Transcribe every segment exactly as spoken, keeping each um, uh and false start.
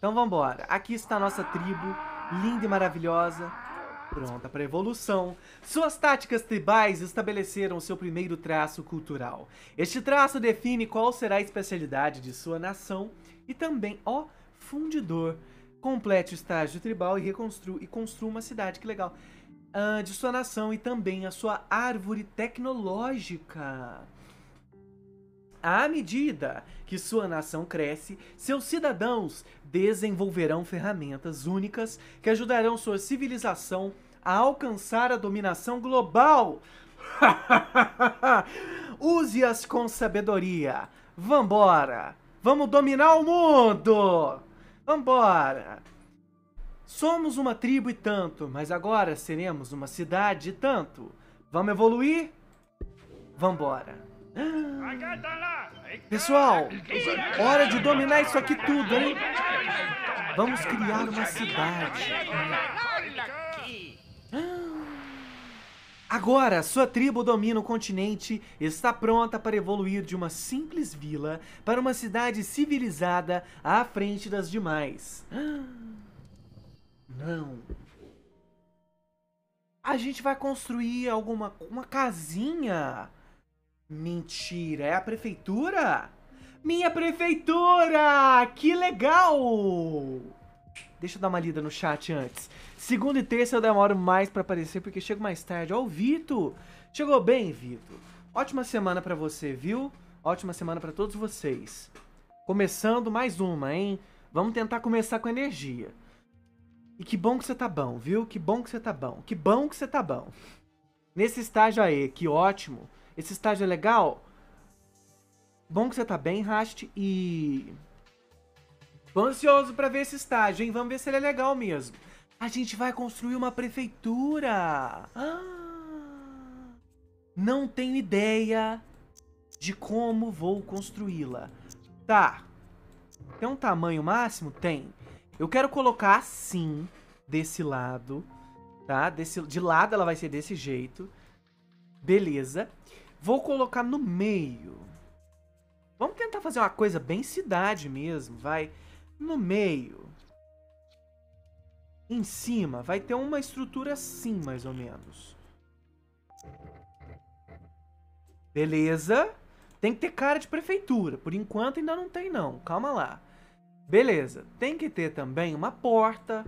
Então vambora. Aqui está a nossa tribo, linda e maravilhosa, pronta para evolução. Suas táticas tribais estabeleceram seu primeiro traço cultural. Este traço define qual será a especialidade de sua nação e também, ó, fundidor. Complete o estágio tribal e reconstrua e construa uma cidade, que legal, uh, de sua nação e também a sua árvore tecnológica. À medida que sua nação cresce, seus cidadãos desenvolverão ferramentas únicas que ajudarão sua civilização a alcançar a dominação global. Use-as com sabedoria. Vambora! Vamos dominar o mundo! Vambora! Somos uma tribo e tanto, mas agora seremos uma cidade e tanto. Vamos evoluir? Vambora! Pessoal, hora de dominar isso aqui tudo, hein? Vamos criar uma cidade. Agora, sua tribo domina o continente e está pronta para evoluir de uma simples vila para uma cidade civilizada à frente das demais. Não. A gente vai construir alguma uma casinha... Mentira, é a prefeitura? Minha prefeitura! Que legal! Deixa eu dar uma lida no chat antes. Segunda e terça eu demoro mais pra aparecer porque chego mais tarde. Ó, o Vitor! Chegou bem, Vitor. Ótima semana pra você, viu? Ótima semana pra todos vocês. Começando mais uma, hein? Vamos tentar começar com energia. E que bom que você tá bom, viu? Que bom que você tá bom. Que bom que você tá bom. Nesse estágio aí, que ótimo. Esse estágio é legal? Bom que você tá bem, Raste, e... Tô ansioso pra ver esse estágio, hein? Vamos ver se ele é legal mesmo. A gente vai construir uma prefeitura! Ah, não tenho ideia de como vou construí-la. Tá. Tem um tamanho máximo? Tem. Eu quero colocar assim, desse lado, tá? Desse, de lado ela vai ser desse jeito. Beleza. Vou colocar no meio. Vamos tentar fazer uma coisa bem cidade mesmo, vai. No meio. Em cima, vai ter uma estrutura assim, mais ou menos. Beleza. Tem que ter cara de prefeitura. Por enquanto ainda não tem, não. Calma lá. Beleza. Tem que ter também uma porta.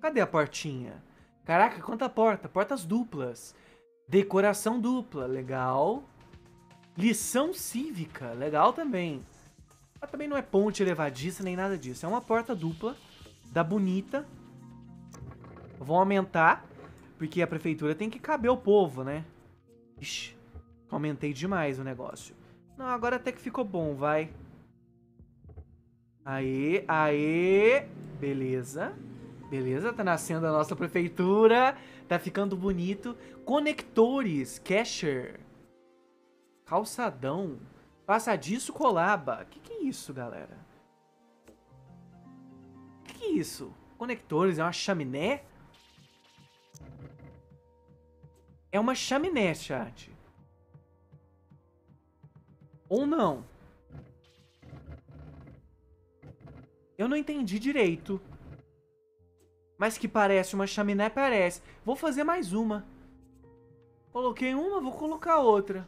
Cadê a portinha? Caraca, quanta porta. Portas duplas. Decoração dupla, legal. Lição cívica, legal também. Mas também não é ponte elevadiça nem nada disso. É uma porta dupla, da bonita. Vão aumentar, porque a prefeitura tem que caber o povo, né? Ixi, aumentei demais o negócio. Não, agora até que ficou bom, vai. Aê, aê. Beleza. Beleza, tá nascendo a nossa prefeitura. Tá ficando bonito. Conectores, casher, calçadão, passadiço, colaba. Que que é isso, galera? Que que é isso? Conectores, é uma chaminé? É uma chaminé, chat. Ou não? Eu não entendi direito. Mas que parece uma chaminé, parece. Vou fazer mais uma. Coloquei uma, vou colocar outra.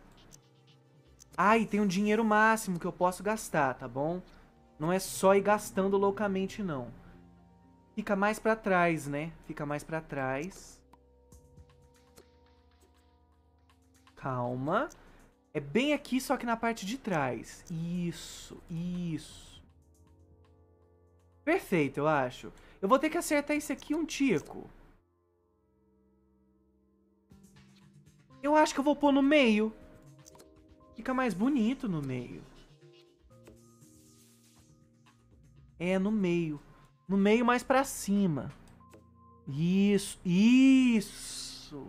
Ah, e tem um dinheiro máximo que eu posso gastar, tá bom? Não é só ir gastando loucamente, não. Fica mais pra trás, né? Fica mais pra trás. Calma. É bem aqui, só que na parte de trás. Isso, isso. Perfeito, eu acho. Eu vou ter que acertar esse aqui um tico. Eu acho que eu vou pôr no meio. Fica mais bonito no meio. É, no meio. No meio mais pra cima. Isso, isso.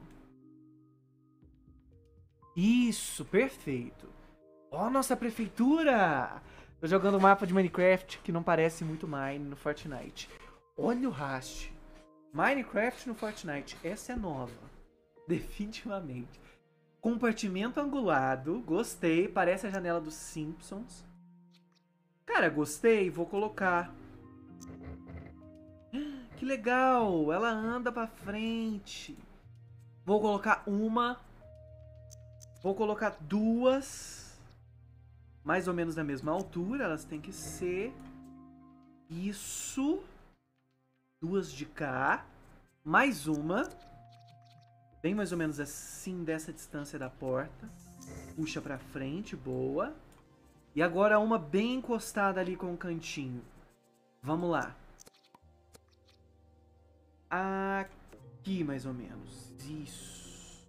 Isso, perfeito. Ó, nossa prefeitura! Tô jogando um mapa de Minecraft que não parece muito Mine no Fortnite. Olha o Raste. Minecraft no Fortnite. Essa é nova. Definitivamente. Compartimento angulado. Gostei. Parece a janela dos Simpsons. Cara, gostei. Vou colocar. Que legal! Ela anda pra frente. Vou colocar uma. Vou colocar duas. Mais ou menos na mesma altura. Elas têm que ser. Isso. Duas de cá. Mais uma. Bem mais ou menos assim dessa distância da porta. Puxa pra frente. Boa. E agora uma bem encostada ali com o cantinho. Vamos lá. Aqui, mais ou menos. Isso.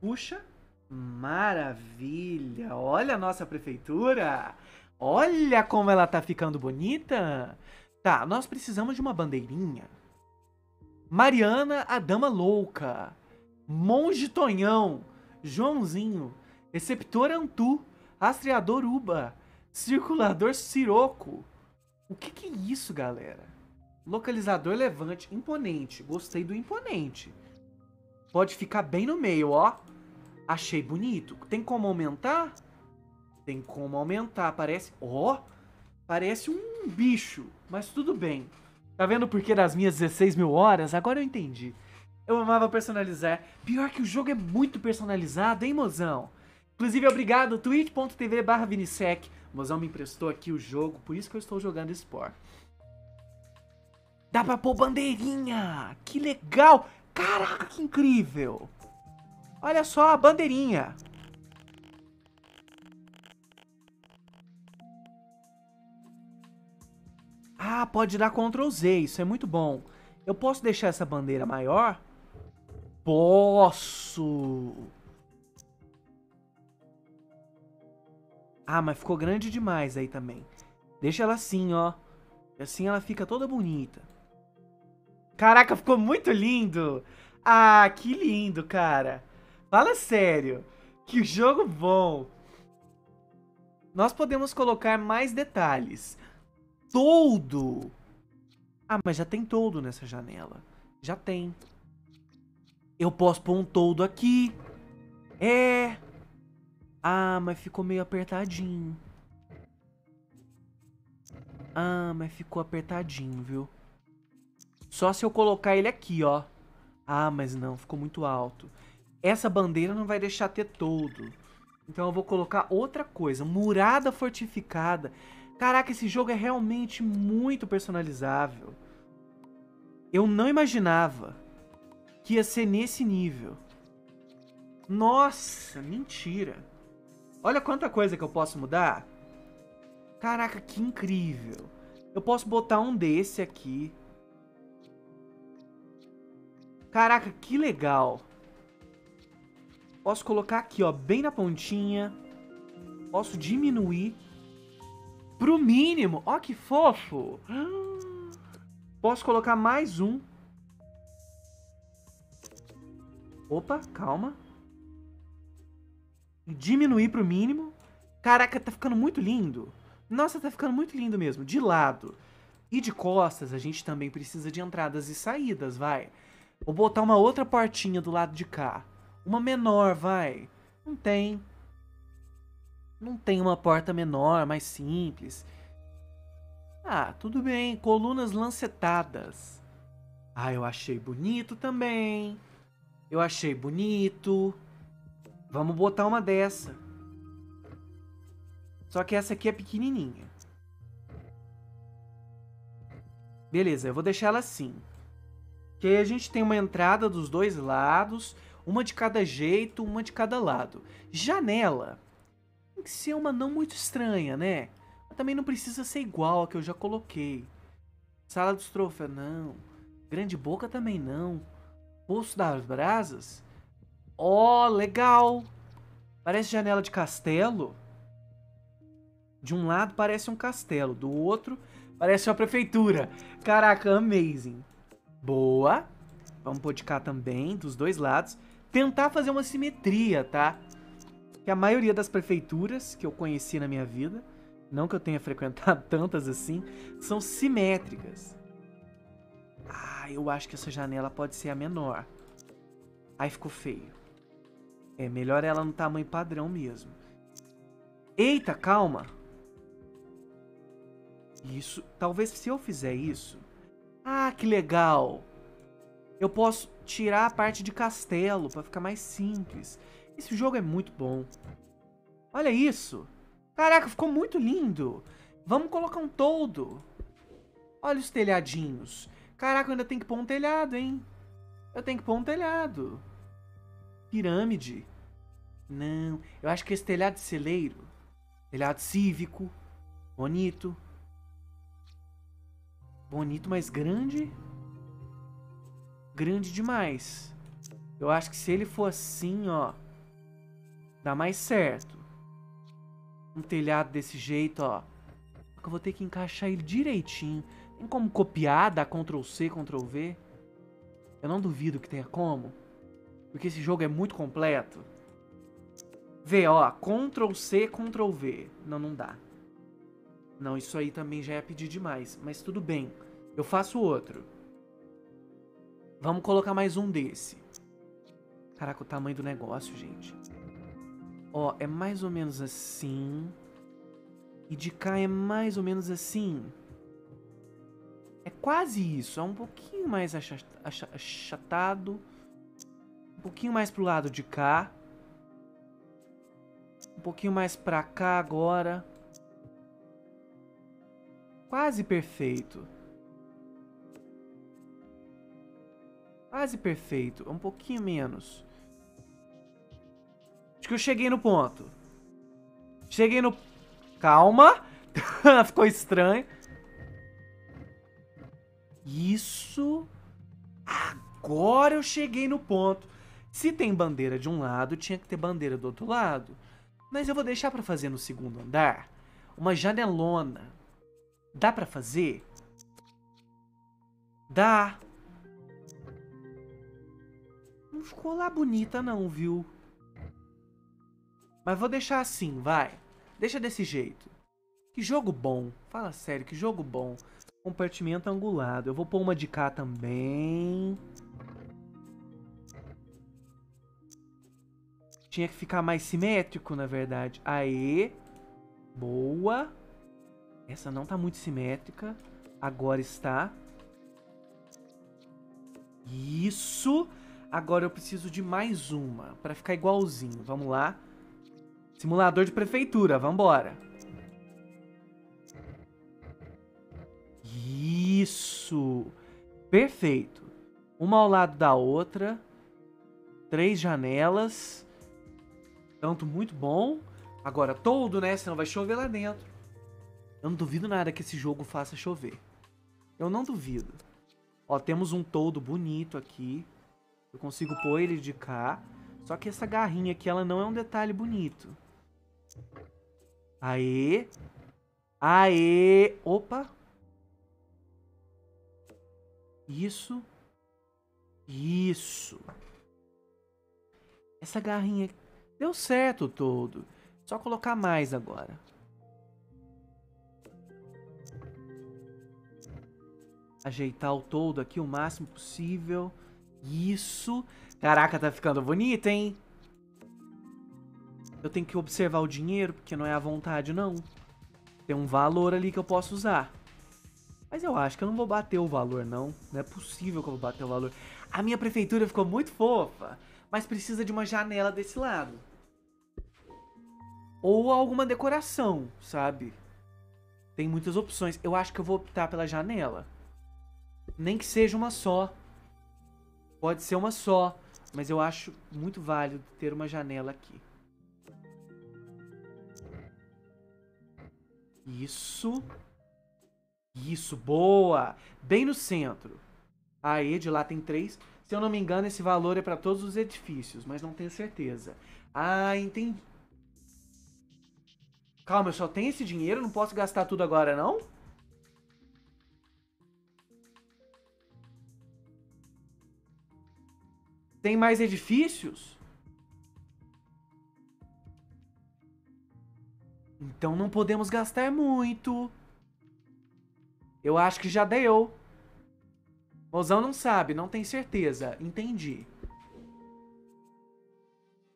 Puxa. Maravilha. Olha a nossa prefeitura. Olha como ela tá ficando bonita. Tá, nós precisamos de uma bandeirinha. Mariana, a Dama Louca. Monge Tonhão. Joãozinho. Receptor Antu. Rastreador Uba. Circulador Siroco. O que que é isso, galera? Localizador Levante. Imponente. Gostei do imponente. Pode ficar bem no meio, ó. Achei bonito. Tem como aumentar? Tem como aumentar. Parece... Ó. Parece um bicho. Mas tudo bem. Tá vendo por que das minhas dezesseis mil horas? Agora eu entendi. Eu amava personalizar. Pior que o jogo é muito personalizado, hein, mozão? Inclusive, obrigado, twitch ponto tv barra vinisec. O mozão me emprestou aqui o jogo, por isso que eu estou jogando Spore. Dá pra pôr bandeirinha! Que legal! Caraca, que incrível! Olha só a bandeirinha! Ah, pode dar control zê, isso é muito bom. Eu posso deixar essa bandeira maior? Posso! Ah, mas ficou grande demais aí também. Deixa ela assim, ó. E assim ela fica toda bonita. Caraca, ficou muito lindo! Ah, que lindo, cara! Fala sério! Que jogo bom! Nós podemos colocar mais detalhes. Toldo! Ah, mas já tem toldo nessa janela. Já tem. Eu posso pôr um toldo aqui. É! Ah, mas ficou meio apertadinho. Ah, mas ficou apertadinho, viu? Só se eu colocar ele aqui, ó. Ah, mas não, ficou muito alto. Essa bandeira não vai deixar ter toldo. Então eu vou colocar outra coisa. Murada fortificada. Caraca, esse jogo é realmente muito personalizável. Eu não imaginava que ia ser nesse nível. Nossa, mentira. Olha quanta coisa que eu posso mudar. Caraca, que incrível. Eu posso botar um desse aqui. Caraca, que legal. Posso colocar aqui, ó, bem na pontinha. Posso diminuir pro mínimo. Ó, que fofo. Posso colocar mais um. Opa, calma. Diminuir pro mínimo. Caraca, tá ficando muito lindo. Nossa, tá ficando muito lindo mesmo. De lado e de costas, a gente também precisa de entradas e saídas, vai. Vou botar uma outra portinha do lado de cá. Uma menor, vai. Não tem. Não tem uma porta menor, mais simples. Ah, tudo bem. Colunas lancetadas. Ah, eu achei bonito também. Eu achei bonito. Vamos botar uma dessa. Só que essa aqui é pequenininha. Beleza, eu vou deixar ela assim. Que aí a gente tem uma entrada dos dois lados, uma de cada jeito, uma de cada lado. Janela. Tem que ser uma não muito estranha, né? Mas também não precisa ser igual a que eu já coloquei. Sala dos troféus, não. Grande boca também não. Poço das brasas. Ó, legal. Parece janela de castelo. De um lado parece um castelo, do outro parece uma prefeitura. Caraca, amazing. Boa. Vamos pôr de cá também, dos dois lados. Tentar fazer uma simetria, tá? Que a maioria das prefeituras que eu conheci na minha vida, não que eu tenha frequentado tantas assim, são simétricas. Ah, eu acho que essa janela pode ser a menor. Aí ficou feio. É melhor ela no tamanho padrão mesmo. Eita, calma. Isso, talvez se eu fizer isso... Ah, que legal! Eu posso tirar a parte de castelo pra ficar mais simples. Esse jogo é muito bom. Olha isso! Caraca, ficou muito lindo! Vamos colocar um toldo. Olha os telhadinhos. Caraca, eu ainda tenho que pôr um telhado, hein? Eu tenho que pôr um telhado. Pirâmide. Não, eu acho que esse telhado de celeiro. Telhado cívico. Bonito. Bonito, mas grande. Grande demais. Eu acho que se ele for assim, ó, dá mais certo. Um telhado desse jeito, ó. Só que eu vou ter que encaixar ele direitinho. Tem como copiar, dar control C, control V? Eu não duvido que tenha como. Porque esse jogo é muito completo. Vê, ó, control C, control V. Não, não dá. Não, isso aí também já ia pedir demais. Mas tudo bem, eu faço outro. Vamos colocar mais um desse. Caraca, o tamanho do negócio, gente. Ó, é mais ou menos assim. E de cá é mais ou menos assim. É quase isso, é um pouquinho mais achatado. Um pouquinho mais pro lado de cá. Um pouquinho mais pra cá agora. Quase perfeito. Quase perfeito. Um pouquinho menos. Acho que eu cheguei no ponto. Cheguei no... Calma. Ficou estranho. Isso. Agora eu cheguei no ponto. Se tem bandeira de um lado, tinha que ter bandeira do outro lado. Mas eu vou deixar pra fazer no segundo andar. Uma janelona. Dá pra fazer? Dá. Não ficou lá bonita não, viu? Mas vou deixar assim, vai. Deixa desse jeito. Que jogo bom. Fala sério, que jogo bom. Compartimento angulado. Eu vou pôr uma de cá também. Tinha que ficar mais simétrico, na verdade. Aê. Boa. Essa não tá muito simétrica. Agora está. Isso. Agora eu preciso de mais uma. Pra ficar igualzinho. Vamos lá. Simulador de prefeitura. Vambora. Isso. Perfeito. Uma ao lado da outra. Três janelas. Tanto muito bom. Agora todo, né? Senão vai chover lá dentro. Eu não duvido nada que esse jogo faça chover. Eu não duvido. Ó, temos um toldo bonito aqui. Eu consigo pôr ele de cá. Só que essa garrinha aqui, ela não é um detalhe bonito. Aê. Aê. Opa. Isso. Isso. Essa garrinha... Deu certo o toldo. Só colocar mais agora. Ajeitar o todo aqui o máximo possível. Isso. Caraca, tá ficando bonito, hein? Eu tenho que observar o dinheiro, porque não é à vontade, não. Tem um valor ali que eu posso usar. Mas eu acho que eu não vou bater o valor, não. Não é possível que eu vou bater o valor. A minha prefeitura ficou muito fofa, mas precisa de uma janela desse lado. Ou alguma decoração, sabe? Tem muitas opções. Eu acho que eu vou optar pela janela. Nem que seja uma só. Pode ser uma só. Mas eu acho muito válido ter uma janela aqui. Isso. Isso, boa. Bem no centro. Aê, de lá tem três. Se eu não me engano, esse valor é para todos os edifícios. Mas não tenho certeza. Ah, entendi. Calma, eu só tenho esse dinheiro? Não posso gastar tudo agora, não? Tem mais edifícios? Então não podemos gastar muito. Eu acho que já deu. Mozão não sabe, não tem certeza. Entendi.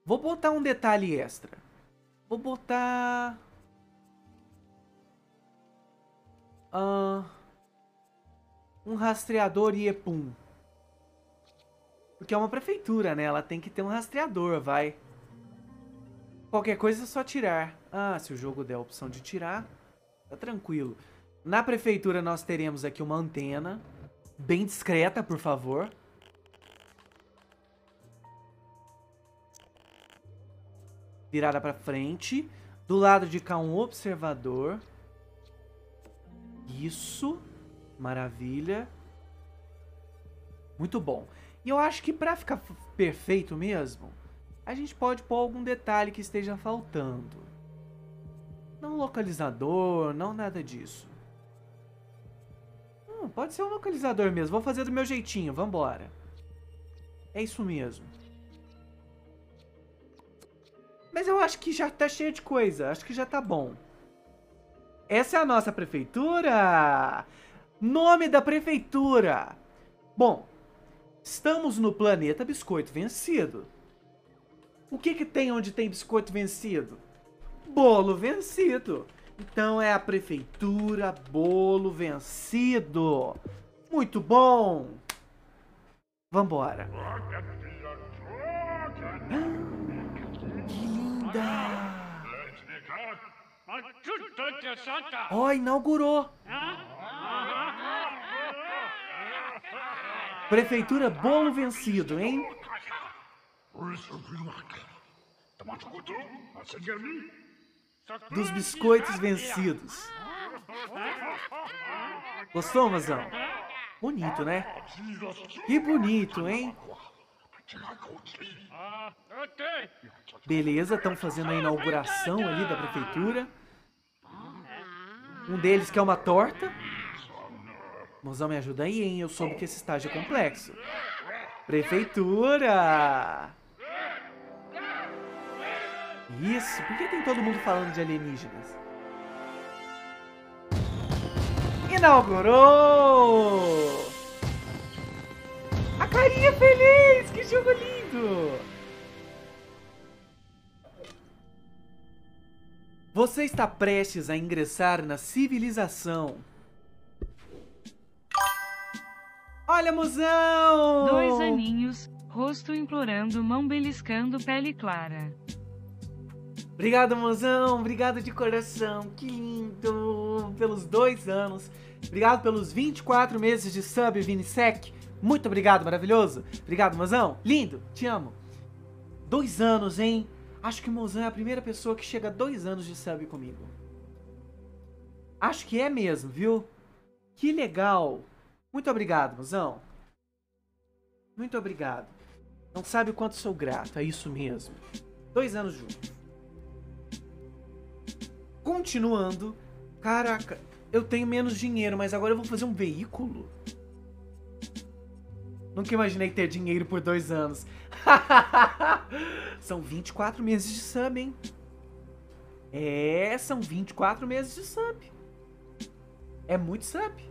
Vou botar um detalhe extra. Vou botar... Uh, um rastreador Iepum. Porque é uma prefeitura, né? Ela tem que ter um rastreador, vai. Qualquer coisa é só tirar. Ah, se o jogo der a opção de tirar, tá tranquilo. Na prefeitura nós teremos aqui uma antena. Bem discreta, por favor. Virada pra frente. Do lado de cá um observador. Isso. Maravilha. Muito bom. E eu acho que pra ficar perfeito mesmo, a gente pode pôr algum detalhe que esteja faltando. Não localizador, não nada disso. Hum, pode ser um localizador mesmo. Vou fazer do meu jeitinho, vambora. É isso mesmo. Mas eu acho que já tá cheio de coisa. Acho que já tá bom. Essa é a nossa prefeitura! Nome da prefeitura! Bom, estamos no planeta Biscoito Vencido. O que que tem onde tem Biscoito Vencido? Bolo Vencido. Então é a prefeitura Bolo Vencido. Muito bom. Vambora. Que linda. Ó, oh, inaugurou. Prefeitura Bolo Vencido, hein? Dos biscoitos vencidos. Gostou, Mazão? Bonito, né? Que bonito, hein? Beleza, estão fazendo a inauguração ali da prefeitura. Um deles quer uma torta. Mozão, me ajuda aí, hein? Eu soube que esse estágio é complexo. Prefeitura! Isso, por que tem todo mundo falando de alienígenas? Inaugurou! A carinha feliz! Que jogo lindo! Você está prestes a ingressar na civilização. Olha, mozão! Dois aninhos, rosto implorando, mão beliscando, pele clara. Obrigado, mozão. Obrigado de coração. Que lindo. Pelos dois anos. Obrigado pelos vinte e quatro meses de sub, Vinisec. Muito obrigado, maravilhoso. Obrigado, mozão. Lindo. Te amo. Dois anos, hein? Acho que o mozão é a primeira pessoa que chega a dois anos de sub comigo. Acho que é mesmo, viu? Que legal. Muito obrigado, mozão. Muito obrigado. Não sabe o quanto sou grato. É isso mesmo. Dois anos juntos. Continuando, caraca, eu tenho menos dinheiro, mas agora eu vou fazer um veículo? Nunca imaginei ter dinheiro por dois anos. São vinte e quatro meses de sub, hein? É, são vinte e quatro meses de sub. É muito sub.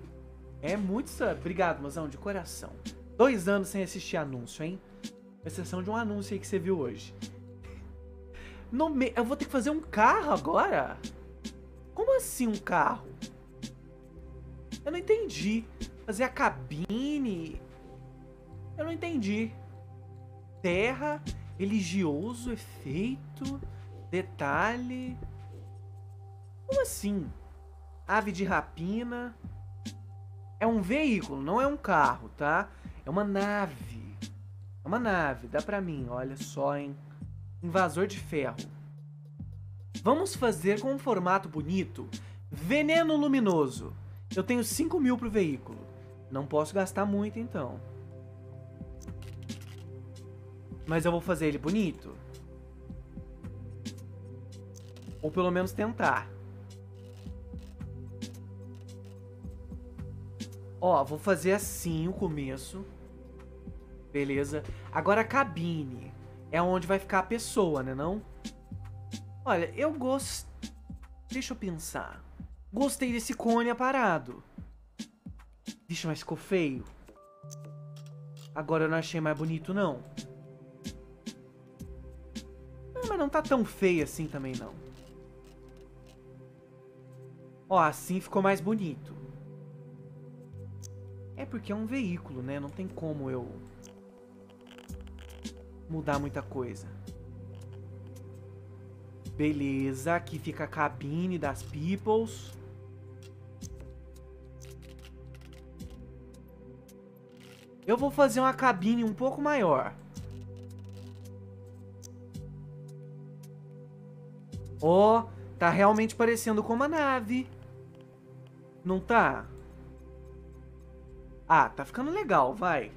É muito sub. Obrigado, mozão, de coração. Dois anos sem assistir anúncio, hein? Com exceção de um anúncio aí que você viu hoje. No me... Eu vou ter que fazer um carro agora? Como assim um carro? Eu não entendi. Fazer a cabine? Eu não entendi. Terra, religioso, efeito, detalhe. Como assim? Ave de rapina. É um veículo, não é um carro, tá? É uma nave. É uma nave, dá pra mim, olha só, hein? Invasor de ferro. Vamos fazer com um formato bonito. Veneno luminoso. Eu tenho cinco mil pro veículo. Não posso gastar muito, então. Mas eu vou fazer ele bonito. Ou pelo menos tentar. Ó, vou fazer assim o começo. Beleza. Agora a cabine. É onde vai ficar a pessoa, né, não? Olha, eu gosto... Deixa eu pensar. Gostei desse cone aparado. Vixe, mas ficou feio. Agora eu não achei mais bonito, não. Não, mas não tá tão feio assim também, não. Ó, assim ficou mais bonito. É porque é um veículo, né? Não tem como eu mudar muita coisa. Beleza, aqui fica a cabine das peoples. Eu vou fazer uma cabine um pouco maior. Ó, oh, tá realmente parecendo com uma nave. Não tá? Ah, tá ficando legal, vai.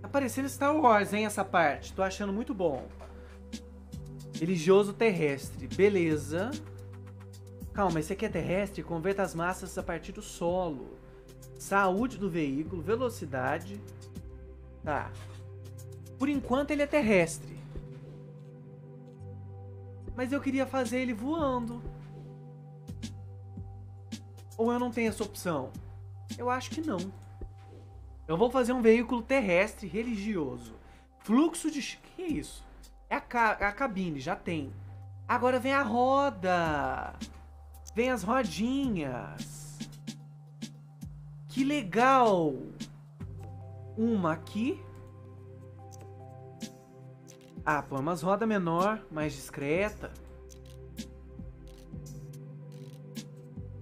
Tá parecendo Star Wars, hein, essa parte. Tô achando muito bom. Religioso terrestre, beleza. Calma, esse aqui é terrestre? Converta as massas a partir do solo. Saúde do veículo, velocidade. Tá. Por enquanto ele é terrestre. Mas eu queria fazer ele voando. Ou eu não tenho essa opção? Eu acho que não. Eu vou fazer um veículo terrestre religioso. Fluxo de... Que é isso? É a, ca... a cabine, já tem. Agora vem a roda. Vem as rodinhas. Que legal. Uma aqui. Ah, põe umas rodas menor, mais discreta.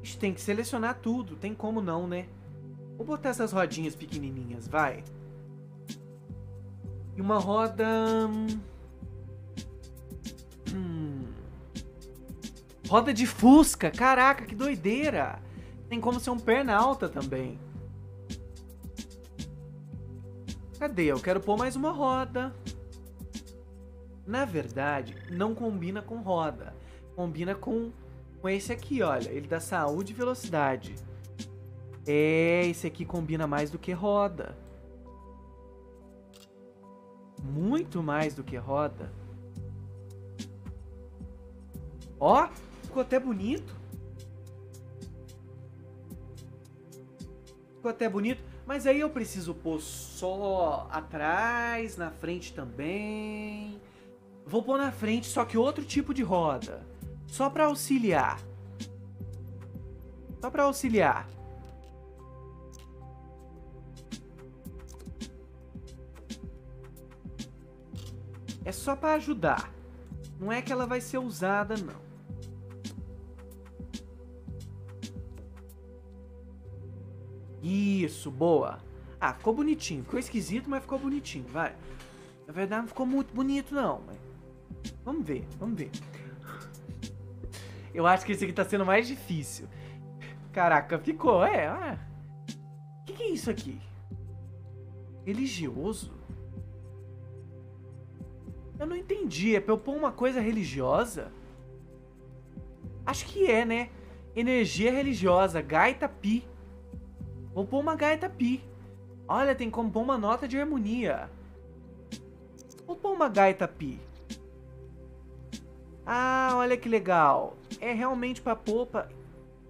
A gente tem que selecionar tudo, tem como não, né? Vou botar essas rodinhas pequenininhas, vai. E uma roda... Hum... Roda de fusca, caraca, que doideira. Tem como ser um perna alta também. Cadê? Eu quero pôr mais uma roda. Na verdade, não combina com roda. Combina com, com esse aqui, olha. Ele dá saúde e velocidade. É, esse aqui combina mais do que roda. Muito mais do que roda. Ó, ficou até bonito. Ficou até bonito. Mas aí eu preciso pôr só atrás, na frente também. Vou pôr na frente, só que outro tipo de roda. Só pra auxiliar. Só pra auxiliar. É só pra ajudar. Não é que ela vai ser usada, não. Isso, boa. Ah, ficou bonitinho. Ficou esquisito, mas ficou bonitinho, vai. Na verdade, não ficou muito bonito, não. Mas... Vamos ver, vamos ver. Eu acho que esse aqui tá sendo mais difícil. Caraca, ficou, é. Ah. Que que é isso aqui? Religioso? Eu não entendi, é pra eu pôr uma coisa religiosa? Acho que é, né? Energia religiosa, gaita pi. Vou pôr uma gaita pi. Olha, tem como pôr uma nota de harmonia. Vou pôr uma gaita pi. Ah, olha que legal. É realmente pra pôr, pra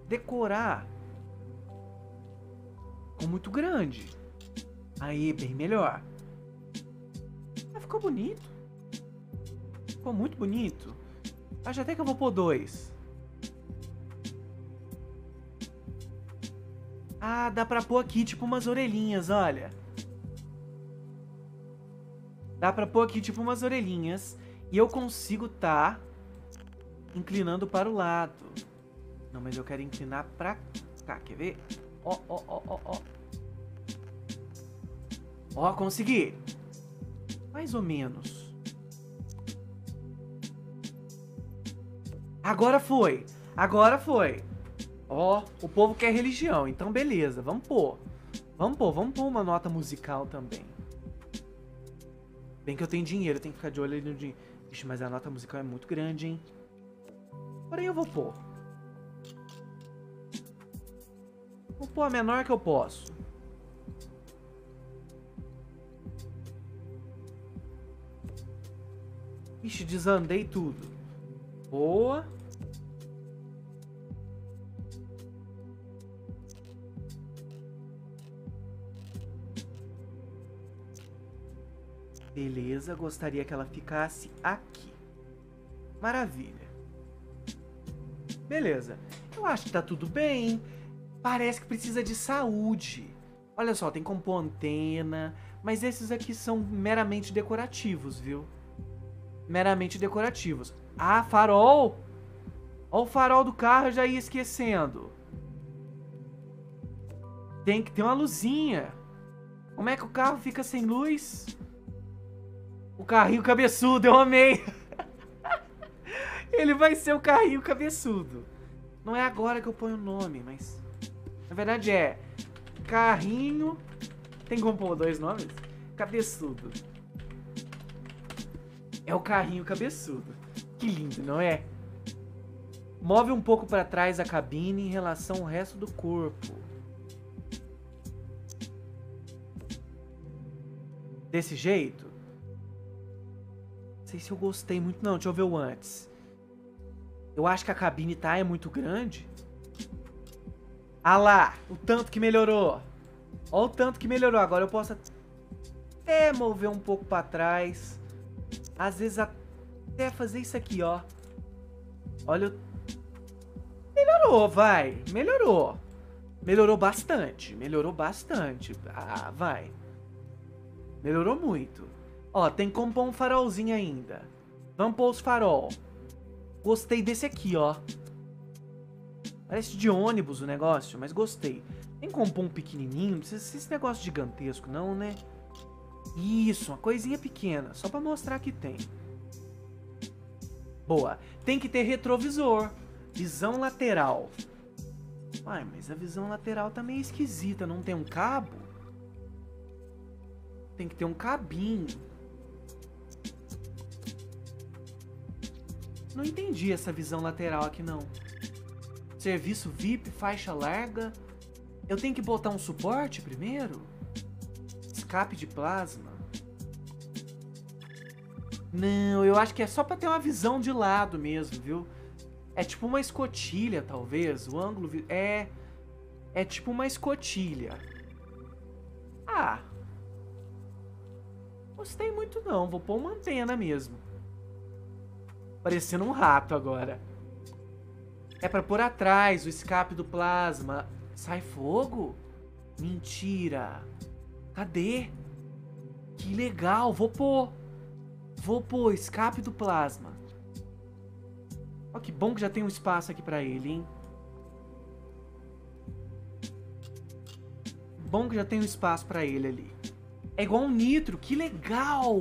decorar. Ficou muito grande. Aí, bem melhor. Ah, ficou bonito. Ficou muito bonito. Acho até que eu vou pôr dois. Ah, dá pra pôr aqui tipo umas orelhinhas, olha. Dá pra pôr aqui tipo umas orelhinhas. E eu consigo tá inclinando para o lado. Não, mas eu quero inclinar pra cá, quer ver? Ó, ó, ó, ó, ó. Ó, consegui. Mais ou menos. Agora foi, agora foi. Ó, oh, o povo quer religião, então beleza, vamos pôr. Vamos pôr, vamos pôr uma nota musical também. Bem que eu tenho dinheiro, eu tenho que ficar de olho no dinheiro. Ixi, mas a nota musical é muito grande, hein? Porém eu vou pôr. Vou pôr a menor que eu posso. Ixi, desandei tudo. Boa. Beleza, gostaria que ela ficasse aqui. Maravilha. Beleza. Eu acho que tá tudo bem. Parece que precisa de saúde. Olha só, tem compor antena, mas esses aqui são meramente decorativos, viu? Meramente decorativos. Ah, farol! Olha o farol do carro, eu já ia esquecendo. Tem que ter uma luzinha. Como é que o carro fica sem luz? O carrinho cabeçudo, eu amei! Ele vai ser o carrinho cabeçudo. Não é agora que eu ponho o nome, mas... Na verdade é... Carrinho... Tem como pôr dois nomes? Cabeçudo. É o carrinho cabeçudo. Que lindo, não é? Move um pouco para trás a cabine em relação ao resto do corpo. Desse jeito? Não sei se eu gostei muito não, deixa eu ver o antes. Eu acho que a cabine tá é muito grande. Ah lá, o tanto que melhorou. Olha o tanto que melhorou. Agora eu posso até mover um pouco pra trás. Às vezes até fazer isso aqui, ó. Olha. Melhorou, vai. Melhorou. Melhorou bastante. Melhorou bastante. Ah, vai. Melhorou muito. Ó, tem como pôr um farolzinho ainda. Vamos pôr os farol. Gostei desse aqui, ó. Parece de ônibus o negócio, mas gostei. Tem como pôr um pequenininho? Não precisa ser esse negócio gigantesco não, né? Isso, uma coisinha pequena. Só pra mostrar que tem. Boa. Tem que ter retrovisor. Visão lateral. Uai, mas a visão lateral tá meio esquisita. Não tem um cabo? Tem que ter um cabinho. Não entendi essa visão lateral aqui não. Serviço V I P, faixa larga. Eu tenho que botar um suporte primeiro? Escape de plasma. Não, eu acho que é só pra ter uma visão de lado mesmo, viu? É tipo uma escotilha, talvez. O ângulo... É... É tipo uma escotilha. Ah. Gostei muito não. Vou pôr uma antena mesmo. Parecendo um rato agora. É pra pôr atrás o escape do plasma. Sai fogo? Mentira. Cadê? Que legal. Vou pôr. Vou pôr escape do plasma. Ó, que bom que já tem um espaço aqui pra ele, hein? Bom que já tem um espaço pra ele ali. É igual um nitro. Que legal.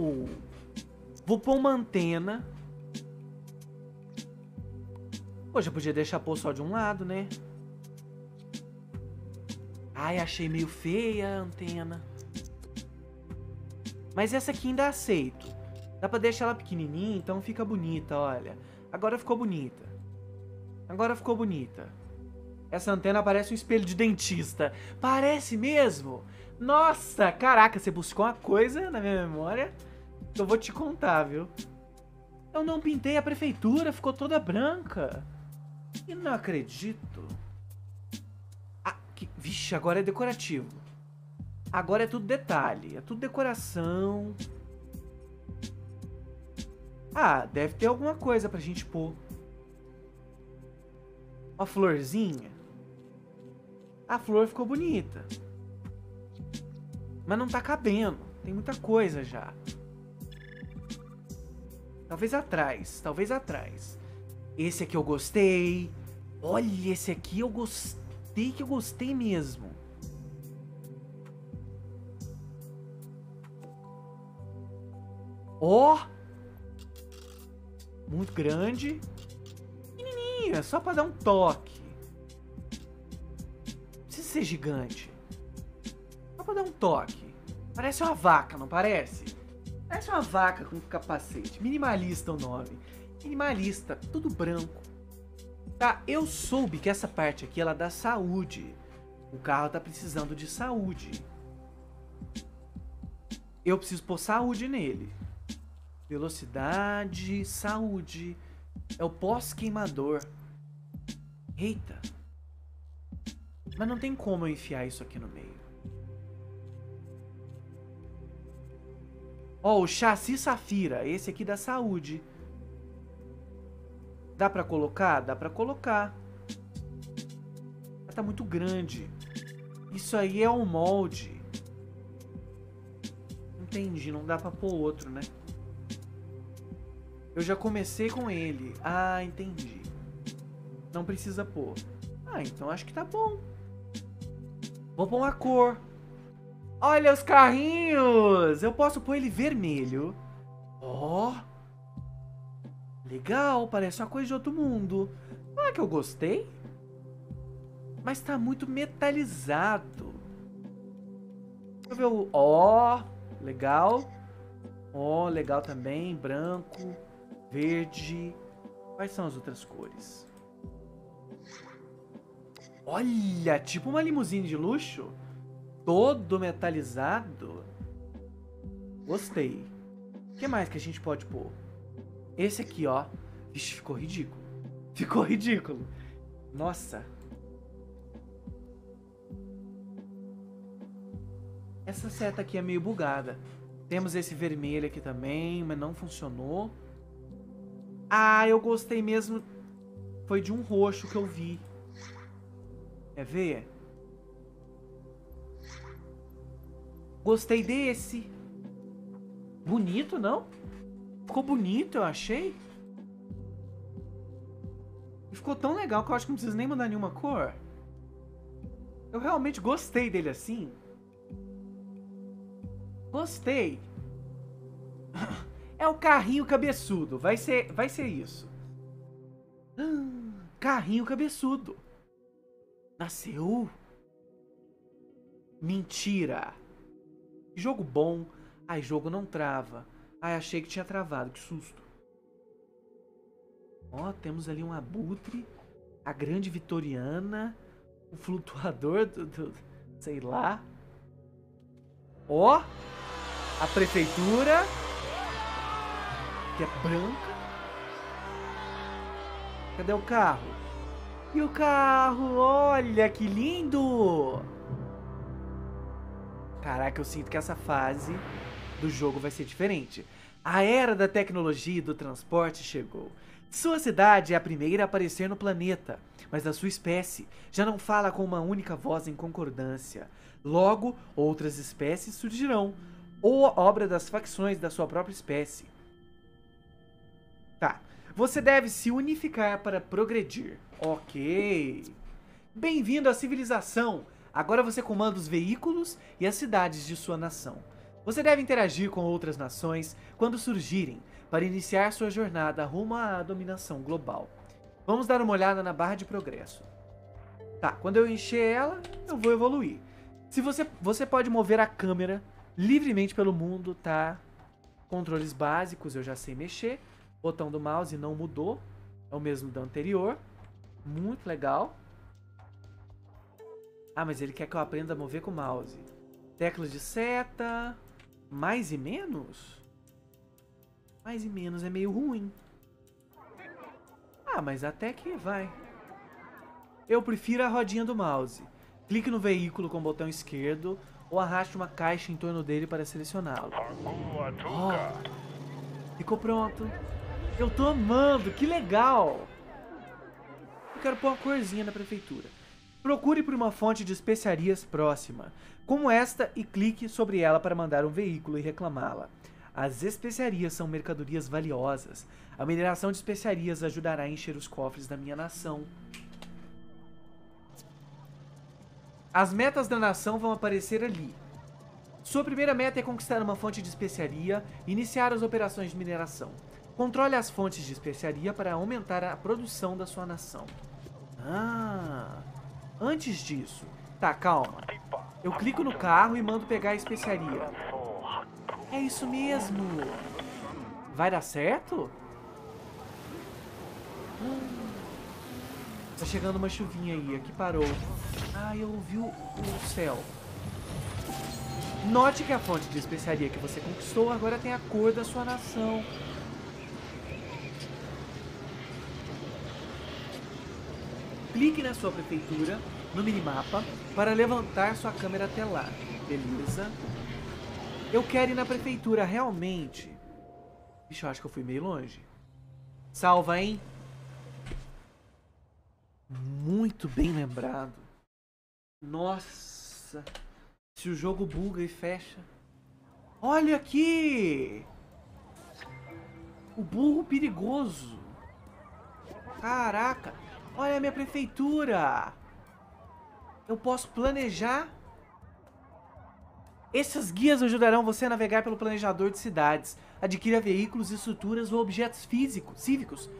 Vou pôr uma antena. Poxa, podia deixar pôr só de um lado, né? Ai, achei meio feia a antena. Mas essa aqui ainda aceito. Dá pra deixar ela pequenininha, então fica bonita, olha. Agora ficou bonita. Agora ficou bonita. Essa antena parece um espelho de dentista. Parece mesmo? Nossa, caraca, você buscou uma coisa na minha memória? Eu vou te contar, viu? Eu não pintei a prefeitura, ficou toda branca. E não acredito. Ah, que... Vixe, agora é decorativo. Agora é tudo detalhe. É tudo decoração. Ah, deve ter alguma coisa pra gente pôr. Uma florzinha. A flor ficou bonita. Mas não tá cabendo. Tem muita coisa já. Talvez atrás, talvez atrás. Esse aqui eu gostei. Olha, esse aqui eu gostei, que eu gostei mesmo. Ó! Oh! Muito grande. Pequenininha, só pra dar um toque. Não precisa ser gigante. Só pra dar um toque. Parece uma vaca, não parece? Parece uma vaca com capacete. Minimalista o nome. Minimalista, tudo branco. Tá, eu soube que essa parte aqui, ela dá saúde. O carro tá precisando de saúde. Eu preciso pôr saúde nele. Velocidade, saúde. É o pós-queimador. Eita. Mas não tem como eu enfiar isso aqui no meio. Ó, oh, o chassi safira, esse aqui da saúde. Dá pra colocar? Dá pra colocar. Mas tá muito grande. Isso aí é um molde. Entendi, não dá pra pôr outro, né? Eu já comecei com ele. Ah, entendi. Não precisa pôr. Ah, então acho que tá bom. Vou pôr uma cor. Olha os carrinhos! Eu posso pôr ele vermelho. Ó! Oh. Legal, parece uma coisa de outro mundo. Não é que eu gostei? Mas tá muito metalizado. Deixa eu ver o... Ó! Oh, legal. Ó, oh, legal também. Branco, verde. Quais são as outras cores? Olha, tipo uma limusine de luxo. Todo metalizado. Gostei. O que mais que a gente pode pôr? Esse aqui, ó. Vixe, ficou ridículo. Ficou ridículo. Nossa. Essa seta aqui é meio bugada. Temos esse vermelho aqui também, mas não funcionou. Ah, eu gostei mesmo. Foi de um roxo que eu vi. Quer ver? Gostei desse. Bonito, não? Ficou bonito, eu achei. Ficou tão legal que eu acho que não preciso nem mudar nenhuma cor. Eu realmente gostei dele assim. Gostei. É o carrinho cabeçudo. Vai ser, vai ser isso. Hum, carrinho cabeçudo. Nasceu? Mentira. Jogo bom. Ai, jogo não trava. Ai, achei que tinha travado. Que susto. Ó, temos ali um abutre. A grande vitoriana. O flutuador do... do sei lá. Ó. A prefeitura. Que é branca. Cadê o carro? E o carro, olha que lindo! Caraca, eu sinto que essa fase do jogo vai ser diferente. A era da tecnologia e do transporte chegou. Sua cidade é a primeira a aparecer no planeta, mas a sua espécie já não fala com uma única voz em concordância. Logo, outras espécies surgirão, ou obra das facções da sua própria espécie. Tá. Você deve se unificar para progredir. Ok. Bem-vindo à civilização. Agora você comanda os veículos e as cidades de sua nação. Você deve interagir com outras nações quando surgirem para iniciar sua jornada rumo à dominação global. Vamos dar uma olhada na barra de progresso. Tá, quando eu encher ela, eu vou evoluir. Se você, você pode mover a câmera livremente pelo mundo, tá? Controles básicos, eu já sei mexer. Botão do mouse não mudou. É o mesmo do anterior. Muito legal. Ah, mas ele quer que eu aprenda a mover com o mouse. Teclas de seta. Mais e menos? Mais e menos é meio ruim. Ah, mas até que vai. Eu prefiro a rodinha do mouse. Clique no veículo com o botão esquerdo ou arraste uma caixa em torno dele para selecioná-lo. Oh, ficou pronto. Eu tô amando, que legal! Eu quero pôr uma corzinha na prefeitura. Procure por uma fonte de especiarias próxima, como esta, e clique sobre ela para mandar um veículo e reclamá-la. As especiarias são mercadorias valiosas. A mineração de especiarias ajudará a encher os cofres da minha nação. As metas da nação vão aparecer ali. Sua primeira meta é conquistar uma fonte de especiaria e iniciar as operações de mineração. Controle as fontes de especiaria para aumentar a produção da sua nação. Ah, antes disso... Tá, calma. Eu clico no carro e mando pegar a especiaria. É isso mesmo. Vai dar certo? Hum. Tá chegando uma chuvinha aí. Aqui parou. Ah, eu ouvi o, o céu. Note que a fonte de especiaria que você conquistou agora tem a cor da sua nação. Clique na sua prefeitura, no minimapa, para levantar sua câmera até lá. Beleza. Eu quero ir na prefeitura, realmente. Ixi, eu acho que eu fui meio longe. Salva, hein? Muito bem lembrado. Nossa. passa, se o jogo buga e fecha. Olha aqui! O burro perigoso. Caraca! Olha a minha prefeitura! Eu posso planejar. Essas guias ajudarão você a navegar pelo planejador de cidades. Adquira veículos, estruturas ou objetos físicos, cívicos.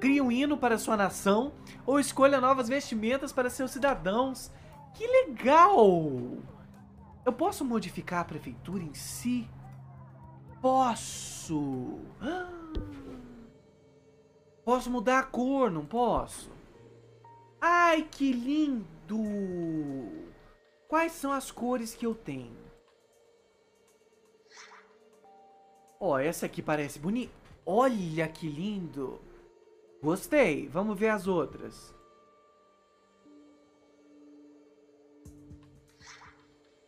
Crie um hino para sua nação ou escolha novas vestimentas para seus cidadãos. Que legal! Eu posso modificar a prefeitura em si? Posso! Posso mudar a cor, não posso? Ai, que lindo! Quais são as cores que eu tenho? Ó, oh, essa aqui parece bonita. Olha que lindo. Gostei. Vamos ver as outras.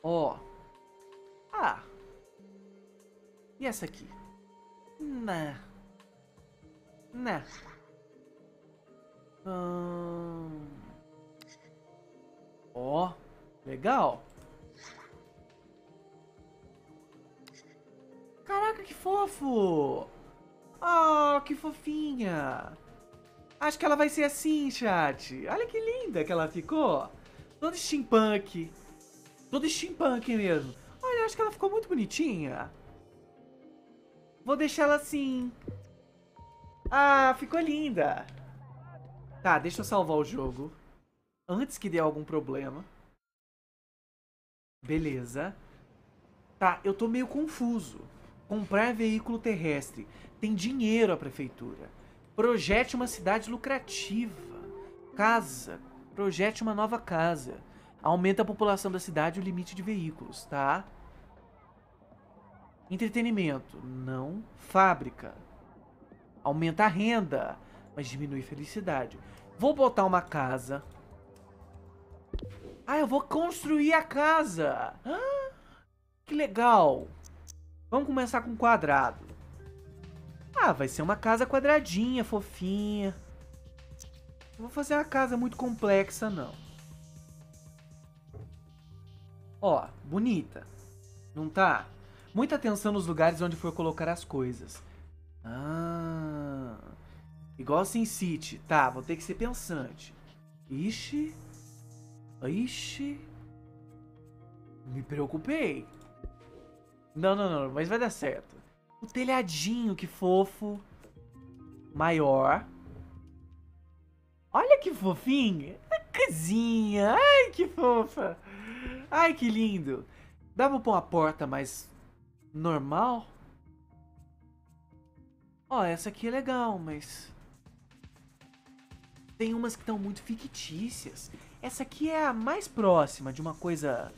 Ó. Oh. Ah. E essa aqui? Não. Não. Hum. Ó. Oh. Legal. Caraca, que fofo! Oh, que fofinha! Acho que ela vai ser assim, chat. Olha que linda que ela ficou. Toda steampunk. Toda steampunk mesmo. Olha, acho que ela ficou muito bonitinha. Vou deixar ela assim. Ah, ficou linda. Tá, deixa eu salvar o jogo. Antes que dê algum problema. Beleza. Tá, eu tô meio confuso. Comprar veículo terrestre. Tem dinheiro a prefeitura. Projete uma cidade lucrativa. Casa. Projete uma nova casa. Aumenta a população da cidade e o limite de veículos, tá? Entretenimento. Não. Fábrica. Aumenta a renda, mas diminui a felicidade. Vou botar uma casa. Ah, eu vou construir a casa. Ah, que legal. Vamos começar com quadrado. Ah, vai ser uma casa quadradinha, fofinha. Não vou fazer uma casa muito complexa, não. Ó, bonita. Não tá? Muita atenção nos lugares onde for colocar as coisas. Ah, igual Sim City. Tá, vou ter que ser pensante. Ixi. Ixi. Me preocupei. Não, não, não, mas vai dar certo. O telhadinho, que fofo. Maior. Olha que fofinha. A casinha. Ai, que fofa. Ai, que lindo. Dá pra pôr uma porta mais normal? Ó, essa aqui é legal, mas... tem umas que estão muito fictícias. Essa aqui é a mais próxima de uma coisa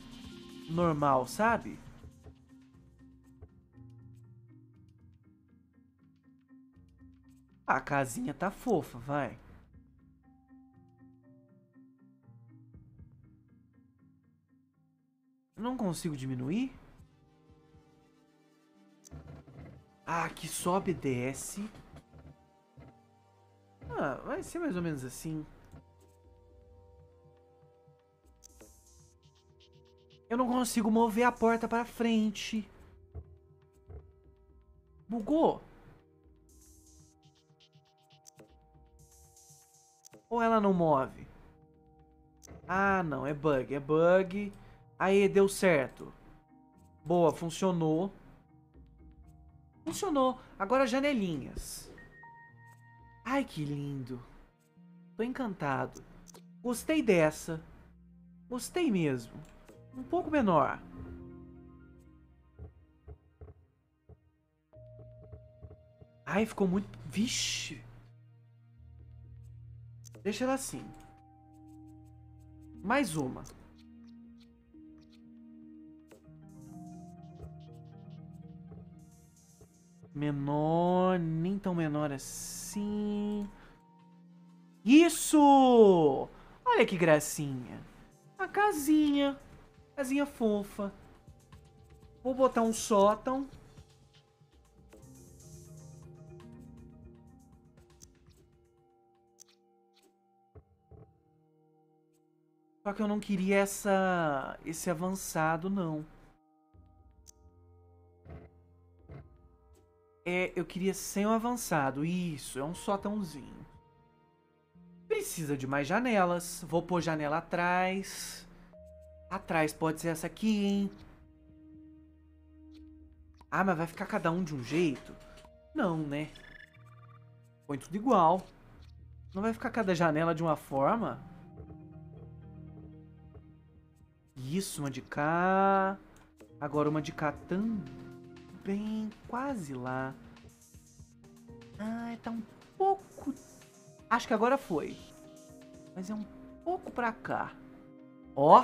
normal, sabe? A casinha tá fofa, vai. Não consigo diminuir? Ah, que sobe e desce. Ah, vai ser mais ou menos assim. Eu não consigo mover a porta pra frente. Bugou? Ou ela não move? Ah, não. É bug. É bug. Aí, deu certo. Boa, funcionou. Funcionou. Agora janelinhas. Ai, que lindo. Tô encantado. Gostei dessa. Gostei mesmo. Um pouco menor. Ai, ficou muito... Vixe. Deixa ela assim. Mais uma. Menor, nem tão menor assim. Isso! Olha que gracinha. A casinha. Casinha fofa. Vou botar um sótão. Só que eu não queria essa, esse avançado, não. É, eu queria sem o avançado. Isso, é um sótãozinho. Precisa de mais janelas. Vou pôr janela atrás. Atrás pode ser essa aqui, hein? Ah, mas vai ficar cada um de um jeito? Não, né? Põe tudo igual. Não vai ficar cada janela de uma forma? Isso, uma de cá. Agora uma de cá também. Bem, quase lá. Ah, tá um pouco... Acho que agora foi. Mas é um pouco pra cá. Ó,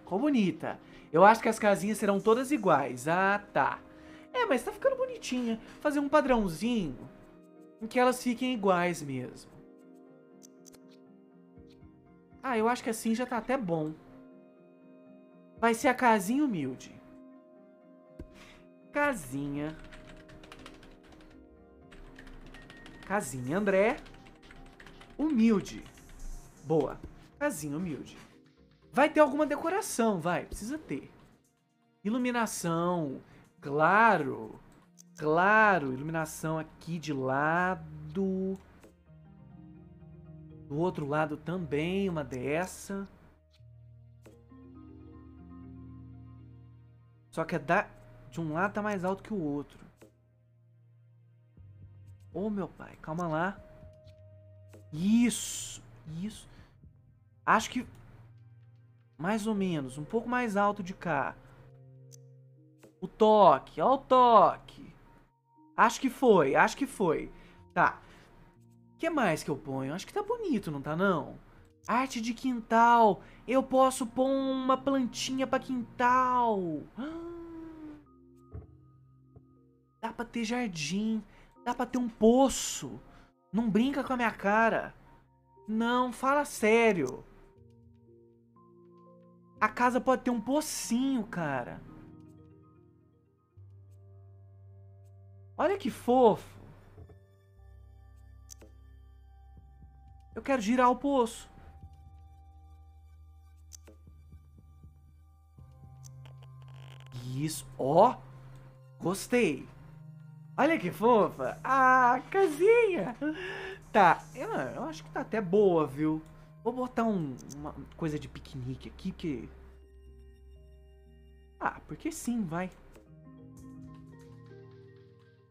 ficou bonita. Eu acho que as casinhas serão todas iguais. Ah, tá. É, mas tá ficando bonitinha. Fazer um padrãozinho em que elas fiquem iguais mesmo. Ah, eu acho que assim já tá até bom. Vai ser a casinha humilde. Casinha. Casinha André. Humilde. Boa. Casinha humilde. Vai ter alguma decoração, vai. Precisa ter. Iluminação. Claro. Claro. Iluminação aqui de lado. Do outro lado também, uma dessa. Só que é da... De um lado tá mais alto que o outro. Ô, meu pai, calma lá. Isso, isso. Acho que mais ou menos, um pouco mais alto de cá. O toque, ó o toque. Acho que foi, acho que foi. Tá. O que mais que eu ponho? Acho que tá bonito, não tá não? Arte de quintal. Eu posso pôr uma plantinha pra quintal. Ah. Dá pra ter jardim, dá pra ter um poço. Não brinca com a minha cara. Não, fala sério. A casa pode ter um pocinho, cara. Olha que fofo. Eu quero girar o poço. Isso, ó. Gostei. Olha que fofa! Ah, casinha! Tá, eu, eu acho que tá até boa, viu? Vou botar um, uma coisa de piquenique aqui, que... Ah, porque sim, vai.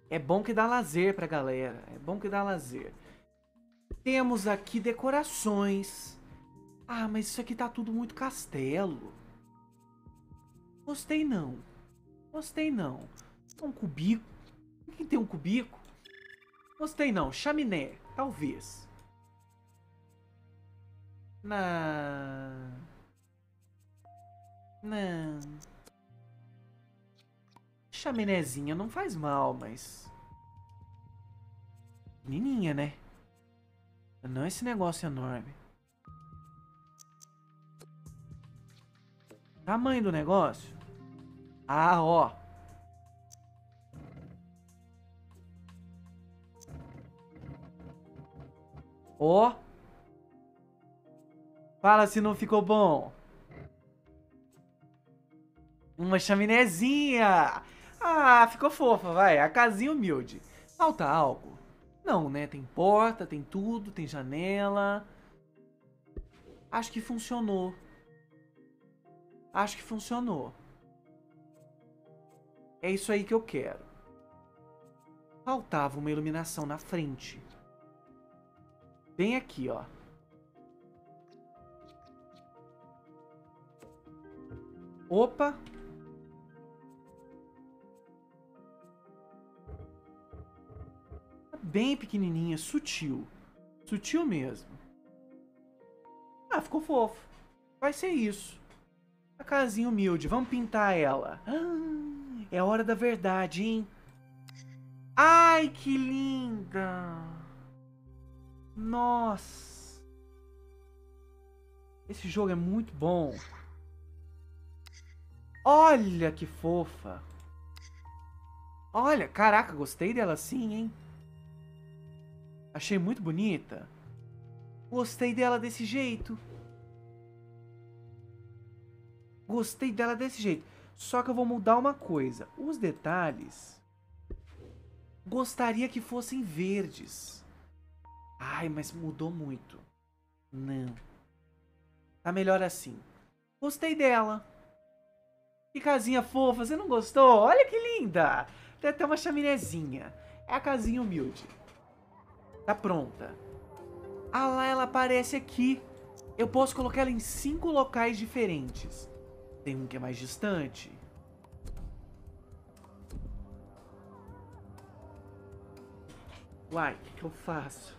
É bom que dá lazer pra galera. É bom que dá lazer. Temos aqui decorações. Ah, mas isso aqui tá tudo muito castelo. Gostei não. Gostei não. Um cubico. Quem tem um cubico? Gostei não. Chaminé, talvez. Não. Não. Chaminézinha não faz mal, mas... Pequenininha, né? Não esse negócio enorme. Tamanho do negócio? Ah, ó. Ó, oh. Fala se não ficou bom. Uma chaminézinha. Ah, ficou fofa, vai. A casinha humilde. Falta algo? Não, né? Tem porta, tem tudo, tem janela. Acho que funcionou. Acho que funcionou. É isso aí que eu quero. Faltava uma iluminação na frente. Bem aqui, ó. Opa. Bem pequenininha, sutil. Sutil mesmo. Ah, ficou fofo. Vai ser isso. A casinha humilde. Vamos pintar ela. Ah, é a hora da verdade, hein? Ai, que linda! Nossa! Esse jogo é muito bom. Olha que fofa. Olha, caraca, gostei dela assim, hein? Achei muito bonita. Gostei dela desse jeito. Gostei dela desse jeito. Só que eu vou mudar uma coisa. Os detalhes... Gostaria que fossem verdes. Ai, mas mudou muito. Não. Tá melhor assim. Gostei dela. Que casinha fofa. Você não gostou? Olha que linda. Tem até uma chaminézinha. É a casinha humilde. Tá pronta. Ah lá, ela aparece aqui. Eu posso colocar ela em cinco locais diferentes. Tem um que é mais distante. Uai, o que eu faço?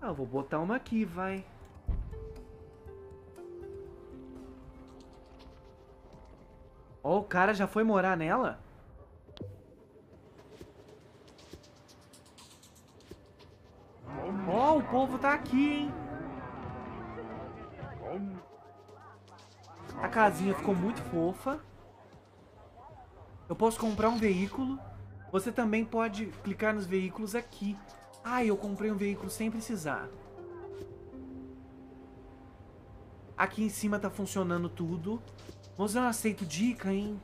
Ah, eu vou botar uma aqui, vai. Ó, o cara já foi morar nela? Ó, o povo tá aqui, hein? A casinha ficou muito fofa. Eu posso comprar um veículo. Você também pode clicar nos veículos aqui. Ah, eu comprei um veículo sem precisar. Aqui em cima tá funcionando tudo. Mas eu não aceito dica, hein?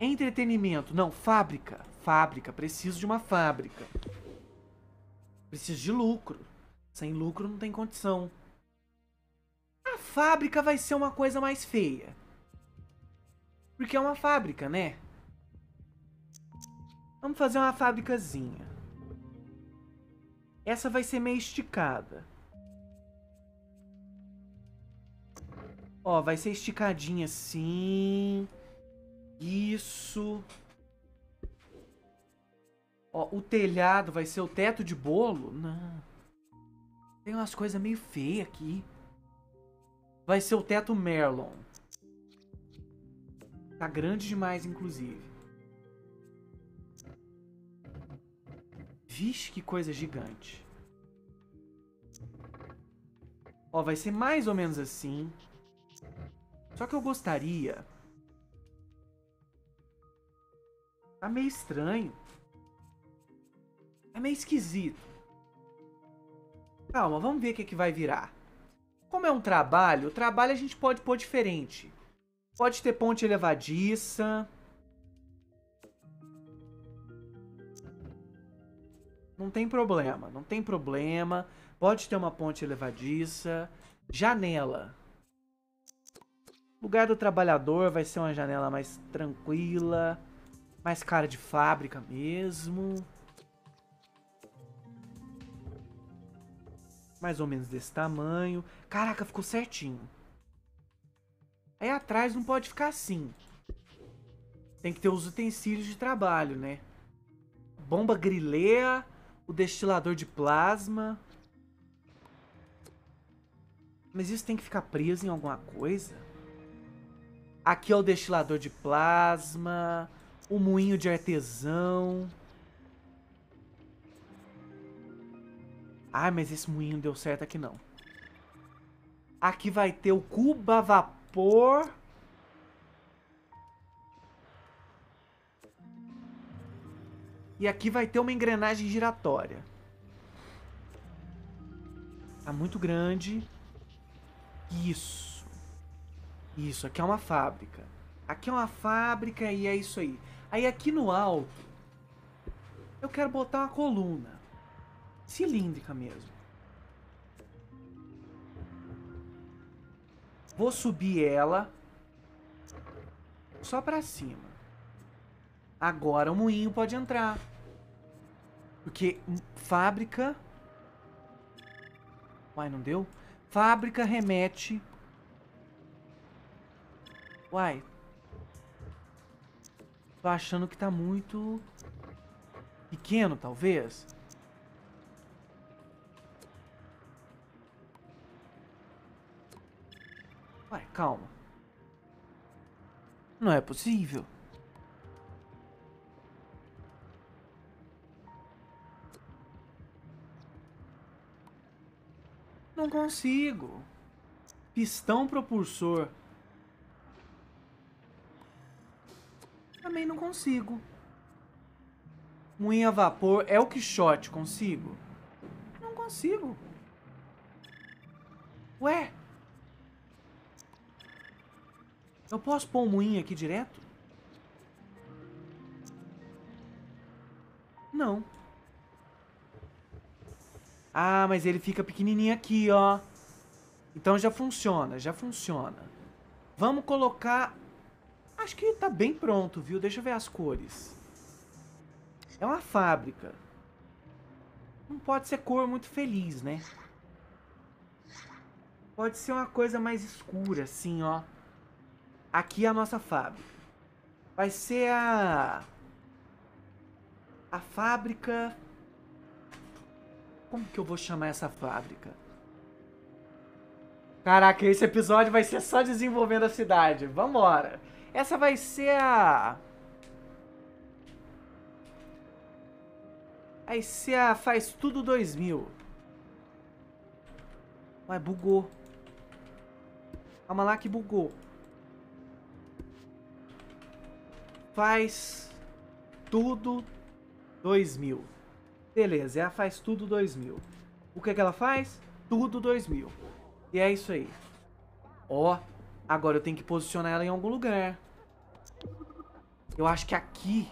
Entretenimento. Não, fábrica. Fábrica. Preciso de uma fábrica. Preciso de lucro. Sem lucro não tem condição. A fábrica vai ser uma coisa mais feia. Porque é uma fábrica, né? Vamos fazer uma fábricazinha. Essa vai ser meio esticada. Ó, vai ser esticadinha assim. Isso. Ó, o telhado vai ser o teto de bolo? Não. Tem umas coisas meio feias aqui. Vai ser o teto Merlon. Tá grande demais, inclusive. Vixe, que coisa gigante. Ó, vai ser mais ou menos assim. Só que eu gostaria... Tá meio estranho. Tá meio esquisito. Calma, vamos ver o que é que vai virar. Como é um trabalho, o trabalho a gente pode pôr diferente. Pode ter ponte elevadiça... Não tem problema, não tem problema. Pode ter uma ponte elevadiça. Janela. O lugar do trabalhador vai ser uma janela mais tranquila. Mais cara de fábrica mesmo. Mais ou menos desse tamanho. Caraca, ficou certinho. Aí atrás não pode ficar assim. Tem que ter os utensílios de trabalho, né? Bomba grileia. O destilador de plasma. Mas isso tem que ficar preso em alguma coisa? Aqui é o destilador de plasma. O moinho de artesão. Ah, mas esse moinho não deu certo aqui não. Aqui vai ter o cubo a vapor. E aqui vai ter uma engrenagem giratória. Tá muito grande. Isso. Isso, aqui é uma fábrica. Aqui é uma fábrica e é isso aí. Aí aqui no alto, eu quero botar uma coluna. Cilíndrica mesmo. Vou subir ela. Só pra cima. Agora o moinho pode entrar. Porque fábrica... Uai, não deu? Fábrica remete... Uai. Tô achando que tá muito... Pequeno, talvez? Uai, calma. Não é possível. Não consigo. Pistão propulsor. Também não consigo. Moinho a vapor. É o Quixote. Consigo? Não consigo. Ué? Eu posso pôr um moinho aqui direto? Não. Ah, mas ele fica pequenininho aqui, ó. Então já funciona, já funciona. Vamos colocar... Acho que tá bem pronto, viu? Deixa eu ver as cores. É uma fábrica. Não pode ser cor muito feliz, né? Pode ser uma coisa mais escura, assim, ó. Aqui é a nossa fábrica. Vai ser a... A fábrica... Como que eu vou chamar essa fábrica? Caraca, esse episódio vai ser só desenvolvendo a cidade. Vambora! Essa vai ser a... Vai ser a Faz Tudo dois mil. Mas bugou. Calma lá que bugou. Faz Tudo dois mil. Beleza, é a Faz Tudo dois mil. O que é que ela faz? Tudo dois mil. E é isso aí. Ó, agora eu tenho que posicionar ela em algum lugar. Eu acho que aqui...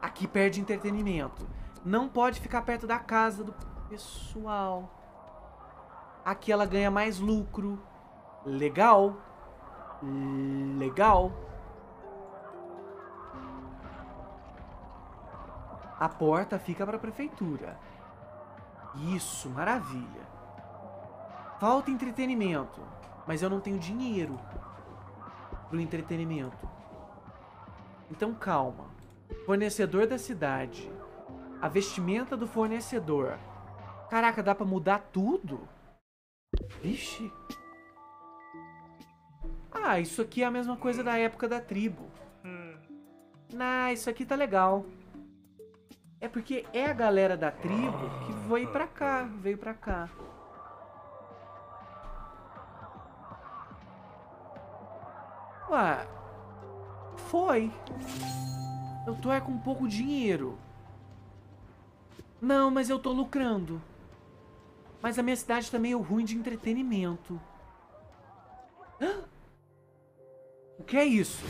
Aqui perde entretenimento. Não pode ficar perto da casa do pessoal. Aqui ela ganha mais lucro. Legal. Legal. A porta fica para a prefeitura. Isso, maravilha. Falta entretenimento, mas eu não tenho dinheiro pro entretenimento. Então calma. Fornecedor da cidade. A vestimenta do fornecedor. Caraca, dá pra mudar tudo? Vixe. Ah, isso aqui é a mesma coisa da época da tribo. Nah, isso aqui tá legal. É porque é a galera da tribo que veio pra cá, veio pra cá. Ué, foi. Eu tô é com pouco dinheiro. Não, mas eu tô lucrando. Mas a minha cidade tá meio ruim de entretenimento. Hã? O que é isso?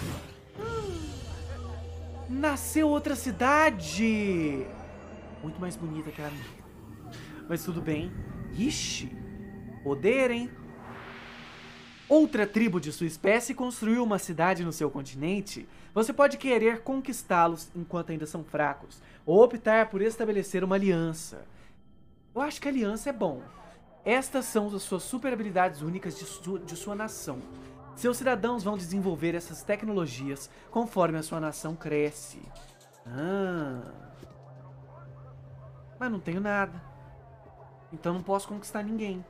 Nasceu outra cidade! Muito mais bonita que a minha. Mas tudo bem. Ixi! Poder, hein? Outra tribo de sua espécie construiu uma cidade no seu continente. Você pode querer conquistá-los enquanto ainda são fracos, ou optar por estabelecer uma aliança. Eu acho que aliança é bom. Estas são as suas super habilidades únicas de, su de sua nação. Seus cidadãos vão desenvolver essas tecnologias conforme a sua nação cresce. Ah. Mas não tenho nada. Então não posso conquistar ninguém.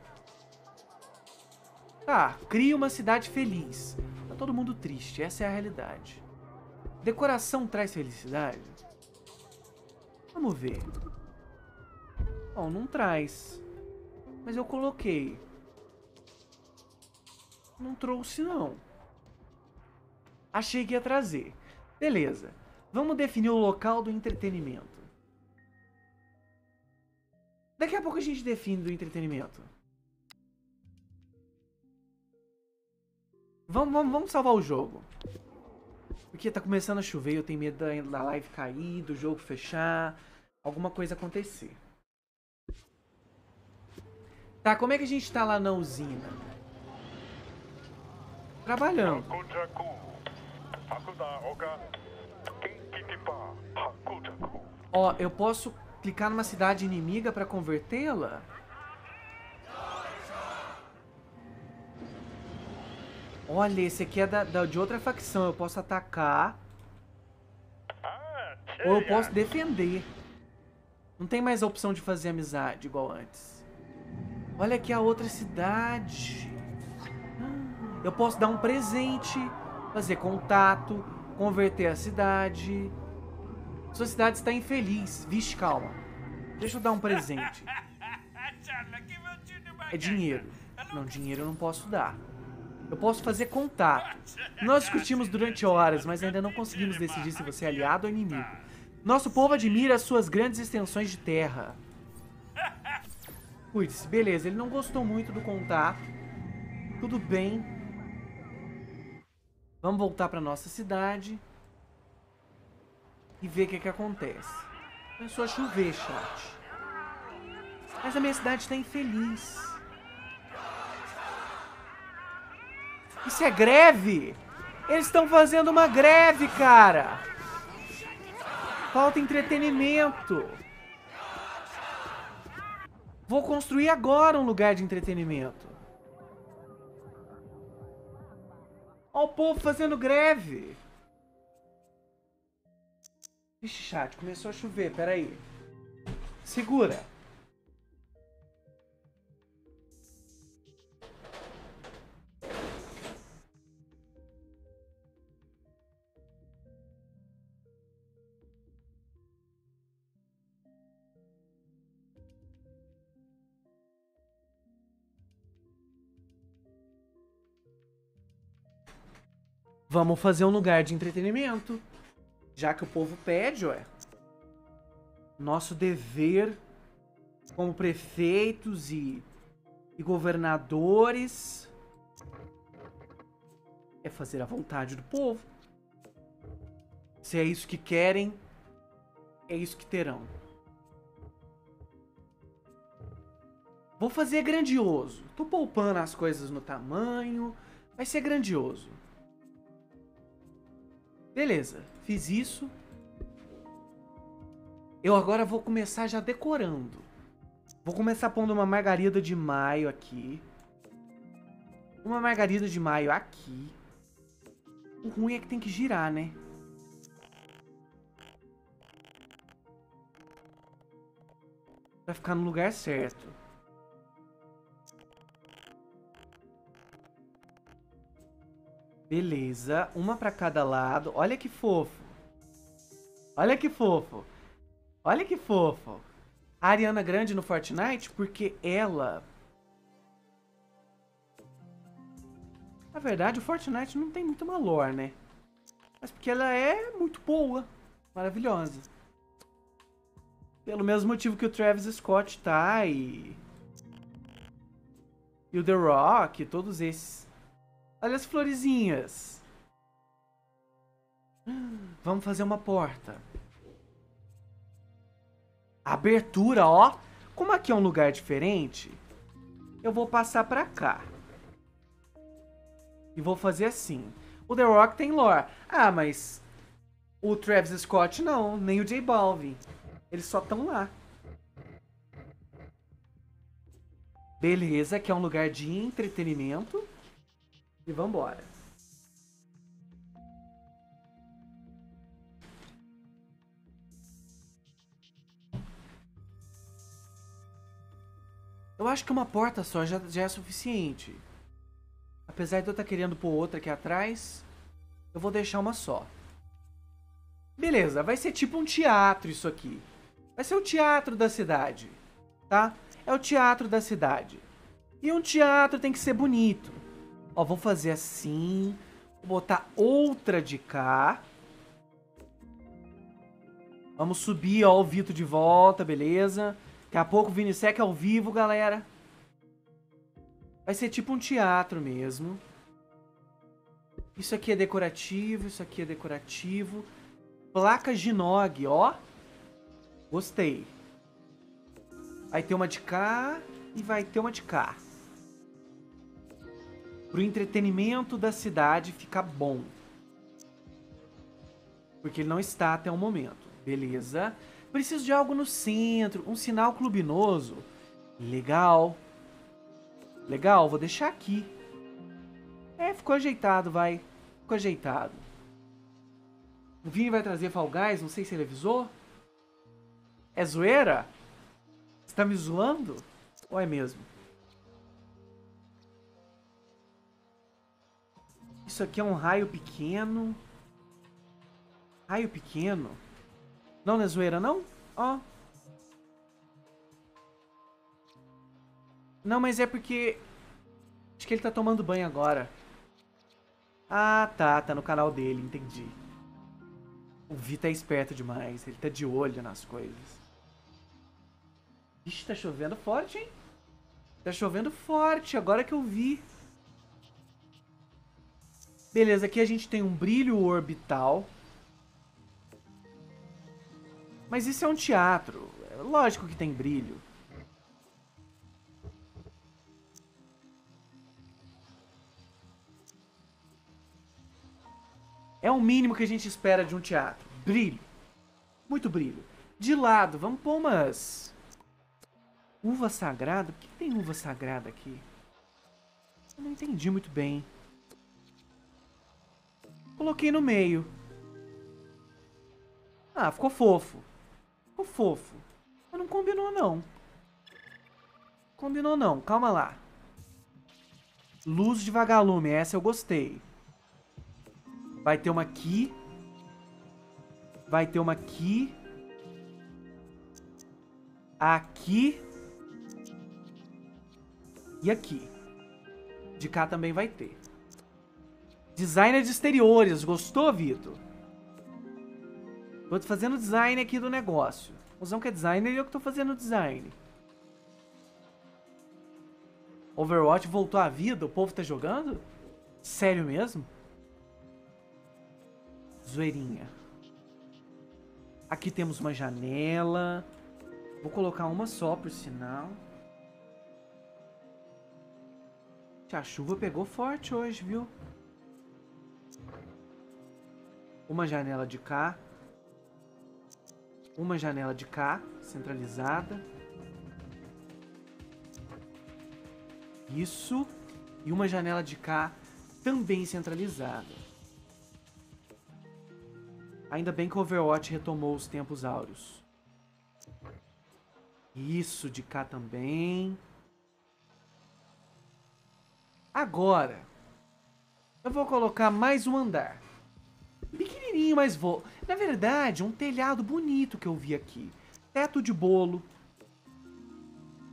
Tá, cria uma cidade feliz. Tá todo mundo triste, essa é a realidade. Decoração traz felicidade? Vamos ver. Bom, não traz. Mas eu coloquei. Não trouxe, não. Achei que ia trazer. Beleza. Vamos definir o local do entretenimento. Daqui a pouco a gente define do entretenimento. Vamos, vamos, vamos salvar o jogo. Porque tá começando a chover, eu tenho medo da live cair, do jogo fechar, alguma coisa acontecer. Tá, como é que a gente tá lá na usina? Trabalhando. Ó, eu posso clicar numa cidade inimiga pra convertê-la? Olha, esse aqui é da, da, de outra facção. Eu posso atacar. Ou eu posso defender. Não tem mais a opção de fazer amizade igual antes. Olha aqui a outra cidade. Eu posso dar um presente, fazer contato, converter a cidade. Sua cidade está infeliz. Vixe, calma. Deixa eu dar um presente. É dinheiro. Não, dinheiro eu não posso dar. Eu posso fazer contato. Nós discutimos durante horas, mas ainda não conseguimos decidir se você é aliado ou inimigo. Nosso povo admira as suas grandes extensões de terra. Cuide-se. Beleza, ele não gostou muito do contato. Tudo bem. Vamos voltar para nossa cidade e ver o que que acontece. Começou a chover, chat. Mas a minha cidade está infeliz. Isso é greve? Eles estão fazendo uma greve, cara. Falta entretenimento. Vou construir agora um lugar de entretenimento. Olha o povo fazendo greve. Vixe, chat, começou a chover, peraí. Segura. Vamos fazer um lugar de entretenimento. Já que o povo pede, ué. Nosso dever como prefeitos e, e governadores é fazer a vontade do povo. Se é isso que querem, é isso que terão. Vou fazer grandioso. Tô poupando as coisas no tamanho. Vai ser grandioso. Beleza, fiz isso. Eu agora vou começar já decorando. Vou começar pondo uma margarida de maio aqui. Uma margarida de maio aqui. O ruim é que tem que girar, né? Pra ficar no lugar certo. Beleza, uma pra cada lado. Olha que fofo. Olha que fofo. Olha que fofo. A Ariana Grande no Fortnite, porque ela... Na verdade, o Fortnite não tem muito uma lore, né? Mas porque ela é muito boa. Maravilhosa. Pelo mesmo motivo que o Travis Scott tá e... E o The Rock, todos esses... Olha as florezinhas. Vamos fazer uma porta. Abertura, ó. Como aqui é um lugar diferente, eu vou passar pra cá. E vou fazer assim. O The Rock tem lore. Ah, mas o Travis Scott não, nem o J Balvin. Eles só estão lá. Beleza, aqui é um lugar de entretenimento. E vambora. Eu acho que uma porta só já, já é suficiente. Apesar de eu estar querendo pôr outra aqui atrás, eu vou deixar uma só. Beleza, vai ser tipo um teatro isso aqui. Vai ser o teatro da cidade, tá? É o teatro da cidade. E um teatro tem que ser bonito. Ó, vou fazer assim, vou botar outra de cá. Vamos subir, ó, o Vitor de volta, beleza? Daqui a pouco o Vinisec ao vivo, galera. Vai ser tipo um teatro mesmo. Isso aqui é decorativo, isso aqui é decorativo. Placas de nog, ó. Gostei. Vai ter uma de cá e vai ter uma de cá. Pro entretenimento da cidade ficar bom. Porque ele não está até o momento. Beleza. Preciso de algo no centro. Um sinal clubinoso. Legal. Legal, vou deixar aqui. É, ficou ajeitado, vai. Ficou ajeitado. O Vini vai trazer Fall Guys, não sei se ele avisou. É zoeira? Você tá me zoando? Ou é mesmo? Isso aqui é um raio pequeno. Raio pequeno? Não, não é zoeira, não? Ó. Não, mas é porque... Acho que ele tá tomando banho agora. Ah, tá. Tá no canal dele, entendi. O Vitor é esperto demais. Ele tá de olho nas coisas. Ixi, tá chovendo forte, hein? Tá chovendo forte, agora que eu vi. Beleza, aqui a gente tem um brilho orbital. Mas isso é um teatro. Lógico que tem brilho. É o mínimo que a gente espera de um teatro. Brilho. Muito brilho. De lado, vamos pôr umas... Uva sagrada? Por que tem uva sagrada aqui? Eu não entendi muito bem. Coloquei no meio. Ah, ficou fofo. Ficou fofo. Mas não combinou, não. Combinou, não. Calma lá. Luz de vagalume. Essa eu gostei. Vai ter uma aqui. Vai ter uma aqui. Aqui. E aqui. De cá também vai ter. Designer de exteriores. Gostou, Vitor? Tô fazendo o design aqui do negócio. O Zão que é designer e eu que tô fazendo o design. Overwatch voltou à vida? O povo tá jogando? Sério mesmo? Zoeirinha. Aqui temos uma janela. Vou colocar uma só, por sinal. A chuva pegou forte hoje, viu? Uma janela de cá. Uma janela de cá, centralizada. Isso. E uma janela de cá, também centralizada. Ainda bem que o Overwatch retomou os tempos áureos. Isso, de cá também. Agora, eu vou colocar mais um andar. Pequenininho, mas vou... Na verdade, um telhado bonito que eu vi aqui. Teto de bolo.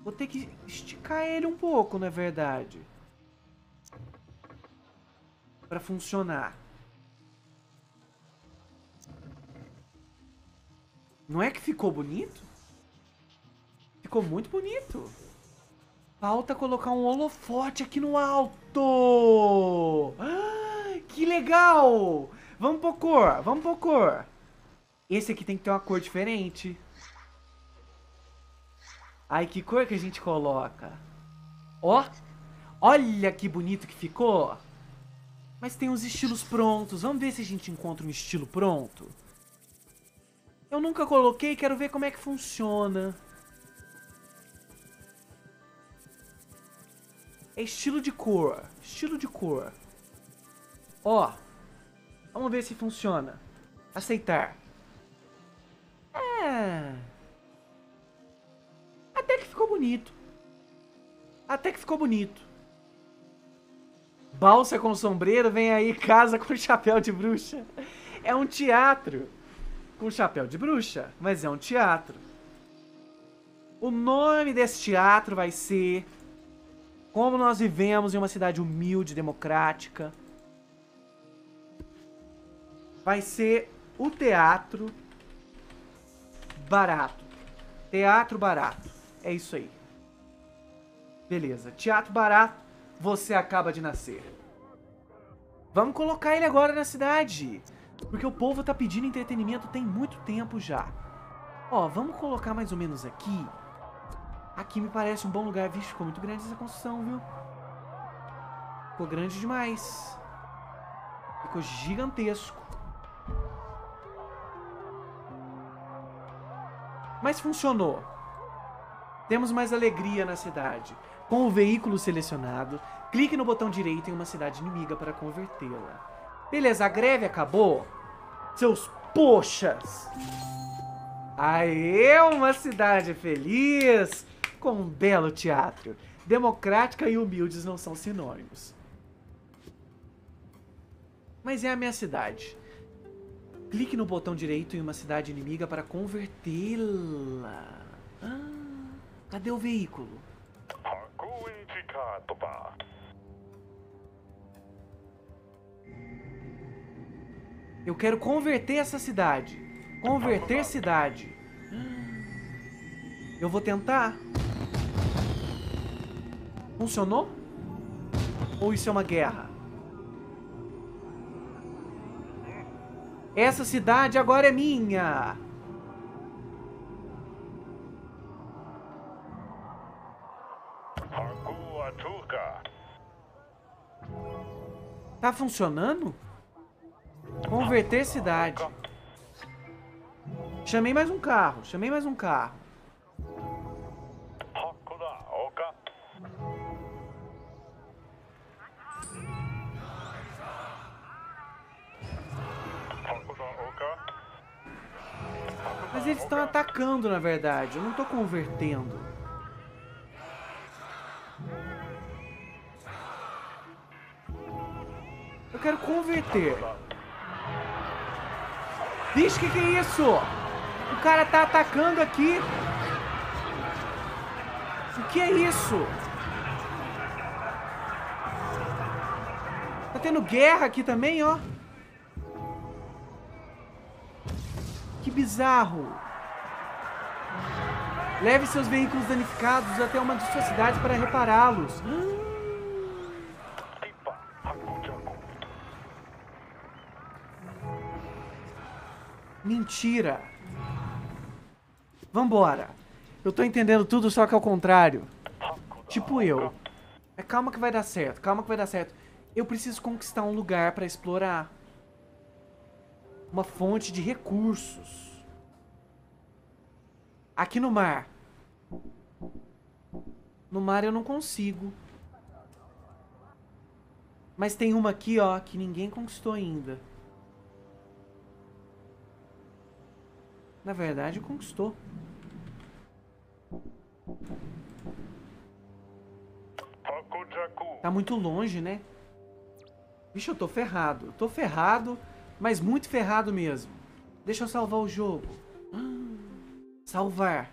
Vou ter que esticar ele um pouco, na verdade. Pra funcionar. Não é que ficou bonito? Ficou muito bonito. Falta colocar um holofote aqui no alto. Ah, que legal! Vamos pôr cor, vamos pôr cor. Esse aqui tem que ter uma cor diferente. Ai, que cor que a gente coloca? Ó, olha que bonito que ficou. Mas tem uns estilos prontos. Vamos ver se a gente encontra um estilo pronto. Eu nunca coloquei, quero ver como é que funciona. É estilo de cor. Estilo de cor. Ó. Vamos ver se funciona. Aceitar. Ah. Até que ficou bonito. Até que ficou bonito. Balsa com sombreiro, vem aí casa com chapéu de bruxa. É um teatro. Com chapéu de bruxa, mas é um teatro. O nome desse teatro vai ser... Como nós vivemos em uma cidade humilde e democrática. Vai ser o Teatro Barato. Teatro Barato. É isso aí. Beleza. Teatro Barato, você acaba de nascer. Vamos colocar ele agora na cidade. Porque o povo tá pedindo entretenimento tem muito tempo já. Ó, vamos colocar mais ou menos aqui. Aqui me parece um bom lugar. Vixe, ficou muito grande essa construção, viu? Ficou grande demais. Ficou gigantesco. Mas funcionou. Temos mais alegria na cidade. Com o veículo selecionado, clique no botão direito em uma cidade inimiga para convertê-la. Beleza, a greve acabou? Seus poxas! Aê, uma cidade feliz! Com um belo teatro. Democrática e humildes não são sinônimos. Mas é a minha cidade. Clique no botão direito em uma cidade inimiga para convertê-la. Ah, cadê o veículo? Eu quero converter essa cidade. Converter cidade. Eu vou tentar. Funcionou? Ou isso é uma guerra? Essa cidade agora é minha! Tá funcionando? Converter cidade. Chamei mais um carro, chamei mais um carro. Mas eles estão atacando, na verdade. Eu não tô convertendo. Eu quero converter. Vixe, que que é isso? O cara tá atacando aqui. O que é isso? Tá tendo guerra aqui também, ó. Que bizarro. Leve seus veículos danificados até uma de suas cidades para repará-los. Mentira. Vambora. Eu tô entendendo tudo, só que ao contrário. Tipo eu. É, calma que vai dar certo, calma que vai dar certo. Eu preciso conquistar um lugar pra explorar. Uma fonte de recursos. Aqui no mar. No mar eu não consigo. Mas tem uma aqui, ó, que ninguém conquistou ainda. Na verdade, conquistou. Tá muito longe, né? Bicho, eu tô ferrado. Eu tô ferrado, mas muito ferrado mesmo. Deixa eu salvar o jogo. Hum, salvar.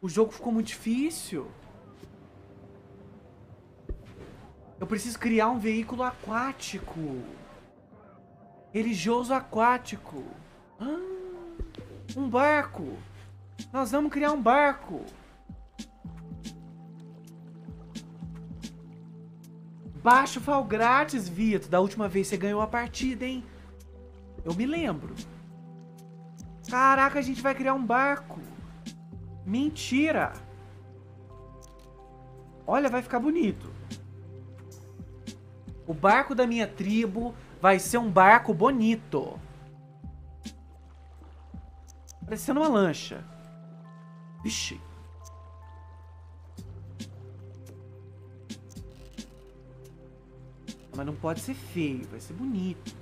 O jogo ficou muito difícil. Eu preciso criar um veículo aquático. Religioso aquático. Um barco. Nós vamos criar um barco. Baixa o Fall grátis, Vitor. Da última vez você ganhou a partida, hein? Eu me lembro. Caraca, a gente vai criar um barco. Mentira. Olha, vai ficar bonito. O barco da minha tribo... vai ser um barco bonito. Parecendo uma lancha. Vixe. Mas não pode ser feio. Vai ser bonito.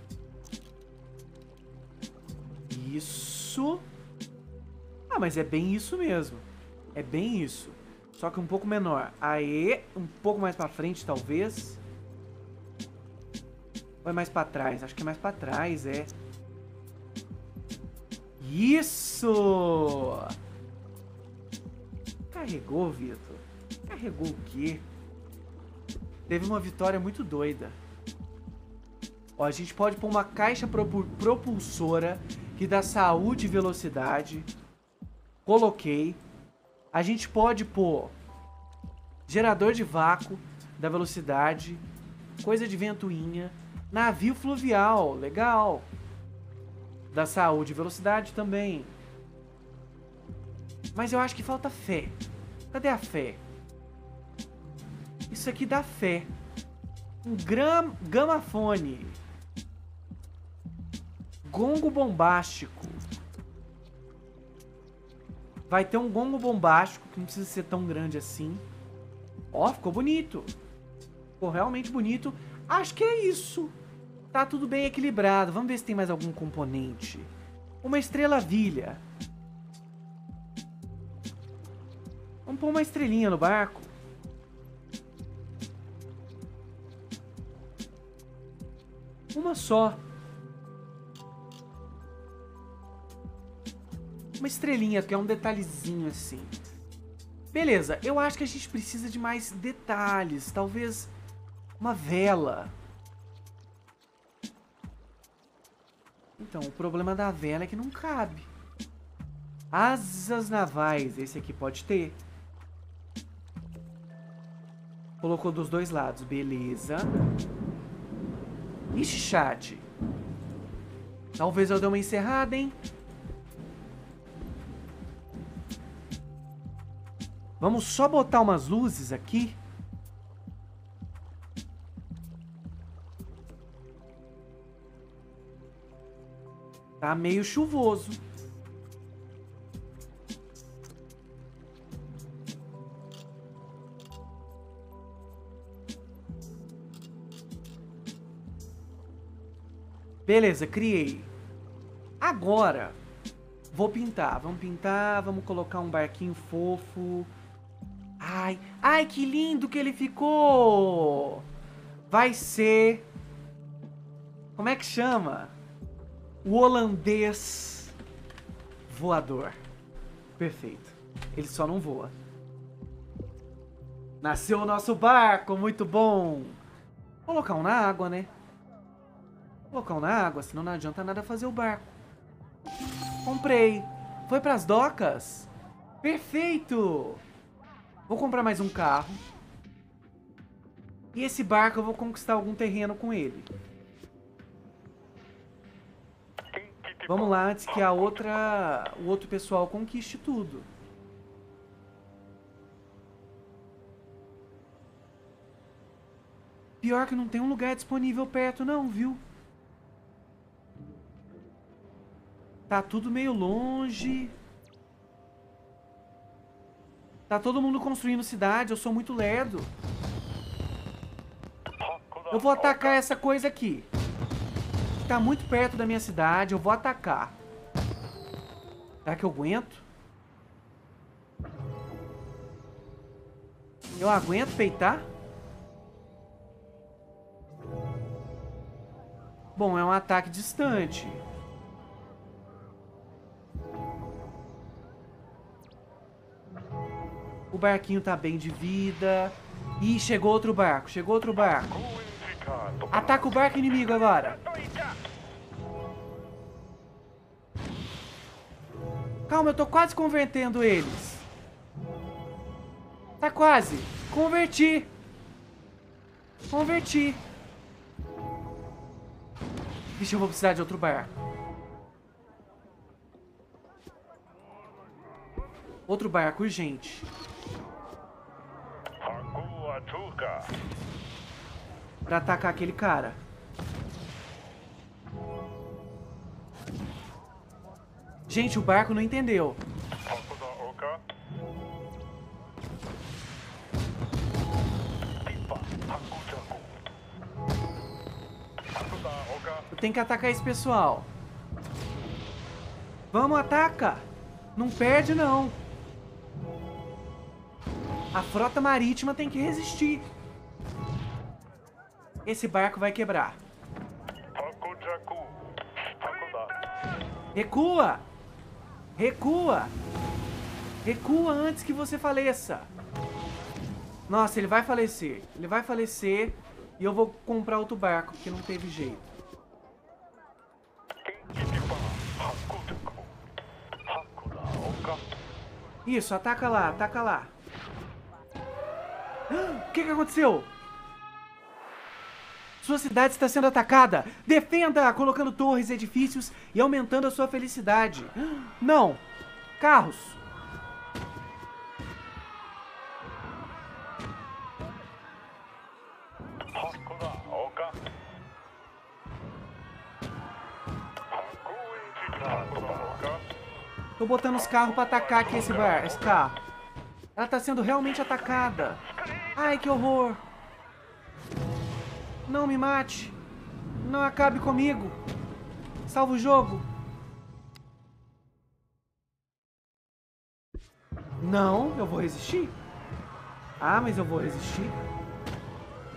Isso. Ah, mas é bem isso mesmo. É bem isso. Só que um pouco menor. Aê. Um pouco mais pra frente, talvez. Ou é mais pra trás? Acho que é mais pra trás, é. Isso! Carregou, Vitor. Carregou o quê? Teve uma vitória muito doida. Ó, a gente pode pôr uma caixa propulsora que dá saúde e velocidade. Coloquei. A gente pode pôr gerador de vácuo, dá velocidade, coisa de ventoinha. Navio fluvial, legal. Da saúde e velocidade também. Mas eu acho que falta fé. Cadê a fé? Isso aqui dá fé. Um gram... gamafone. Gongo bombástico. Vai ter um gongo bombástico, que não precisa ser tão grande assim. Ó, ficou bonito. Ficou realmente bonito. Acho que é isso. Tá tudo bem equilibrado. Vamos ver se tem mais algum componente. Uma estrelavilha. Vamos pôr uma estrelinha no barco. Uma só. Uma estrelinha, que é um detalhezinho assim. Beleza, eu acho que a gente precisa de mais detalhes. Talvez uma vela. Então, o problema da vela é que não cabe. Asas navais, esse aqui pode ter. Colocou dos dois lados, beleza. Ixi, chat. Talvez eu dê uma encerrada, hein? Vamos só botar umas luzes aqui. Tá meio chuvoso. Beleza, criei. Agora, vou pintar. Vamos pintar, vamos colocar um barquinho fofo. Ai, ai, que lindo que ele ficou! Vai ser... Como é que chama? O Holandês Voador. Perfeito. Ele só não voa. Nasceu o nosso barco, muito bom! Vou colocar um na água, né? Vou colocar um na água, senão não adianta nada fazer o barco. Comprei. Foi pras docas? Perfeito! Vou comprar mais um carro. E esse barco eu vou conquistar algum terreno com ele. Vamos lá, antes que a outra, o outro pessoal conquiste tudo. Pior que não tem um lugar disponível perto não, viu? Tá tudo meio longe. Tá todo mundo construindo cidade, eu sou muito lerdo. Eu vou atacar essa coisa aqui. Tá muito perto da minha cidade, eu vou atacar. Será que eu aguento? Eu aguento peitar? Bom, é um ataque distante. O barquinho tá bem de vida. Ih, chegou outro barco, chegou outro barco. Ataca o barco inimigo agora. Calma, eu tô quase convertendo eles. Tá quase. Converti. Converti. Vixe, eu vou precisar de outro barco. Outro barco, urgente. Pra atacar aquele cara. Gente, o barco não entendeu. Eu tenho que atacar esse pessoal. Vamos, ataca! Não perde, não. A frota marítima tem que resistir. Esse barco vai quebrar. Recua! Recua! Recua antes que você faleça. Nossa, ele vai falecer. Ele vai falecer e eu vou comprar outro barco, porque não teve jeito. Isso, ataca lá, ataca lá. Ah, o que que aconteceu? Sua cidade está sendo atacada. Defenda, colocando torres, edifícios e aumentando a sua felicidade. Não. Carros. Tô botando os carros para atacar aqui esse bar, esse carro. Ela tá sendo realmente atacada. Ai, que horror. Não me mate. Não acabe comigo. Salva o jogo. Não, eu vou resistir. Ah, mas eu vou resistir.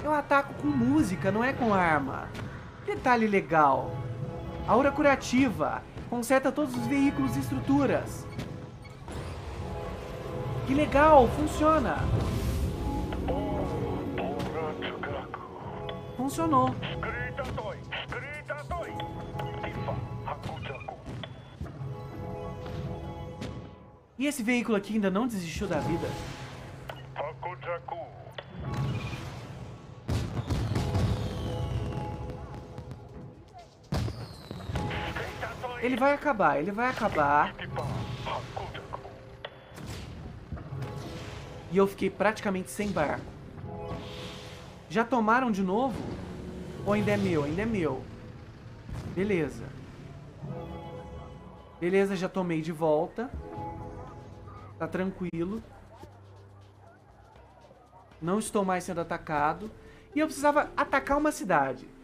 Eu ataco com música, não é com arma. Detalhe legal. Aura curativa. Conserta todos os veículos e estruturas. Que legal, funciona. Funcionou. E esse veículo aqui ainda não desistiu da vida. Ele vai acabar, ele vai acabar. E eu fiquei praticamente sem bar. Já tomaram de novo? Ou ainda é meu? Ainda é meu. Beleza. Beleza, já tomei de volta. Tá tranquilo. Não estou mais sendo atacado. E eu precisava atacar uma cidade.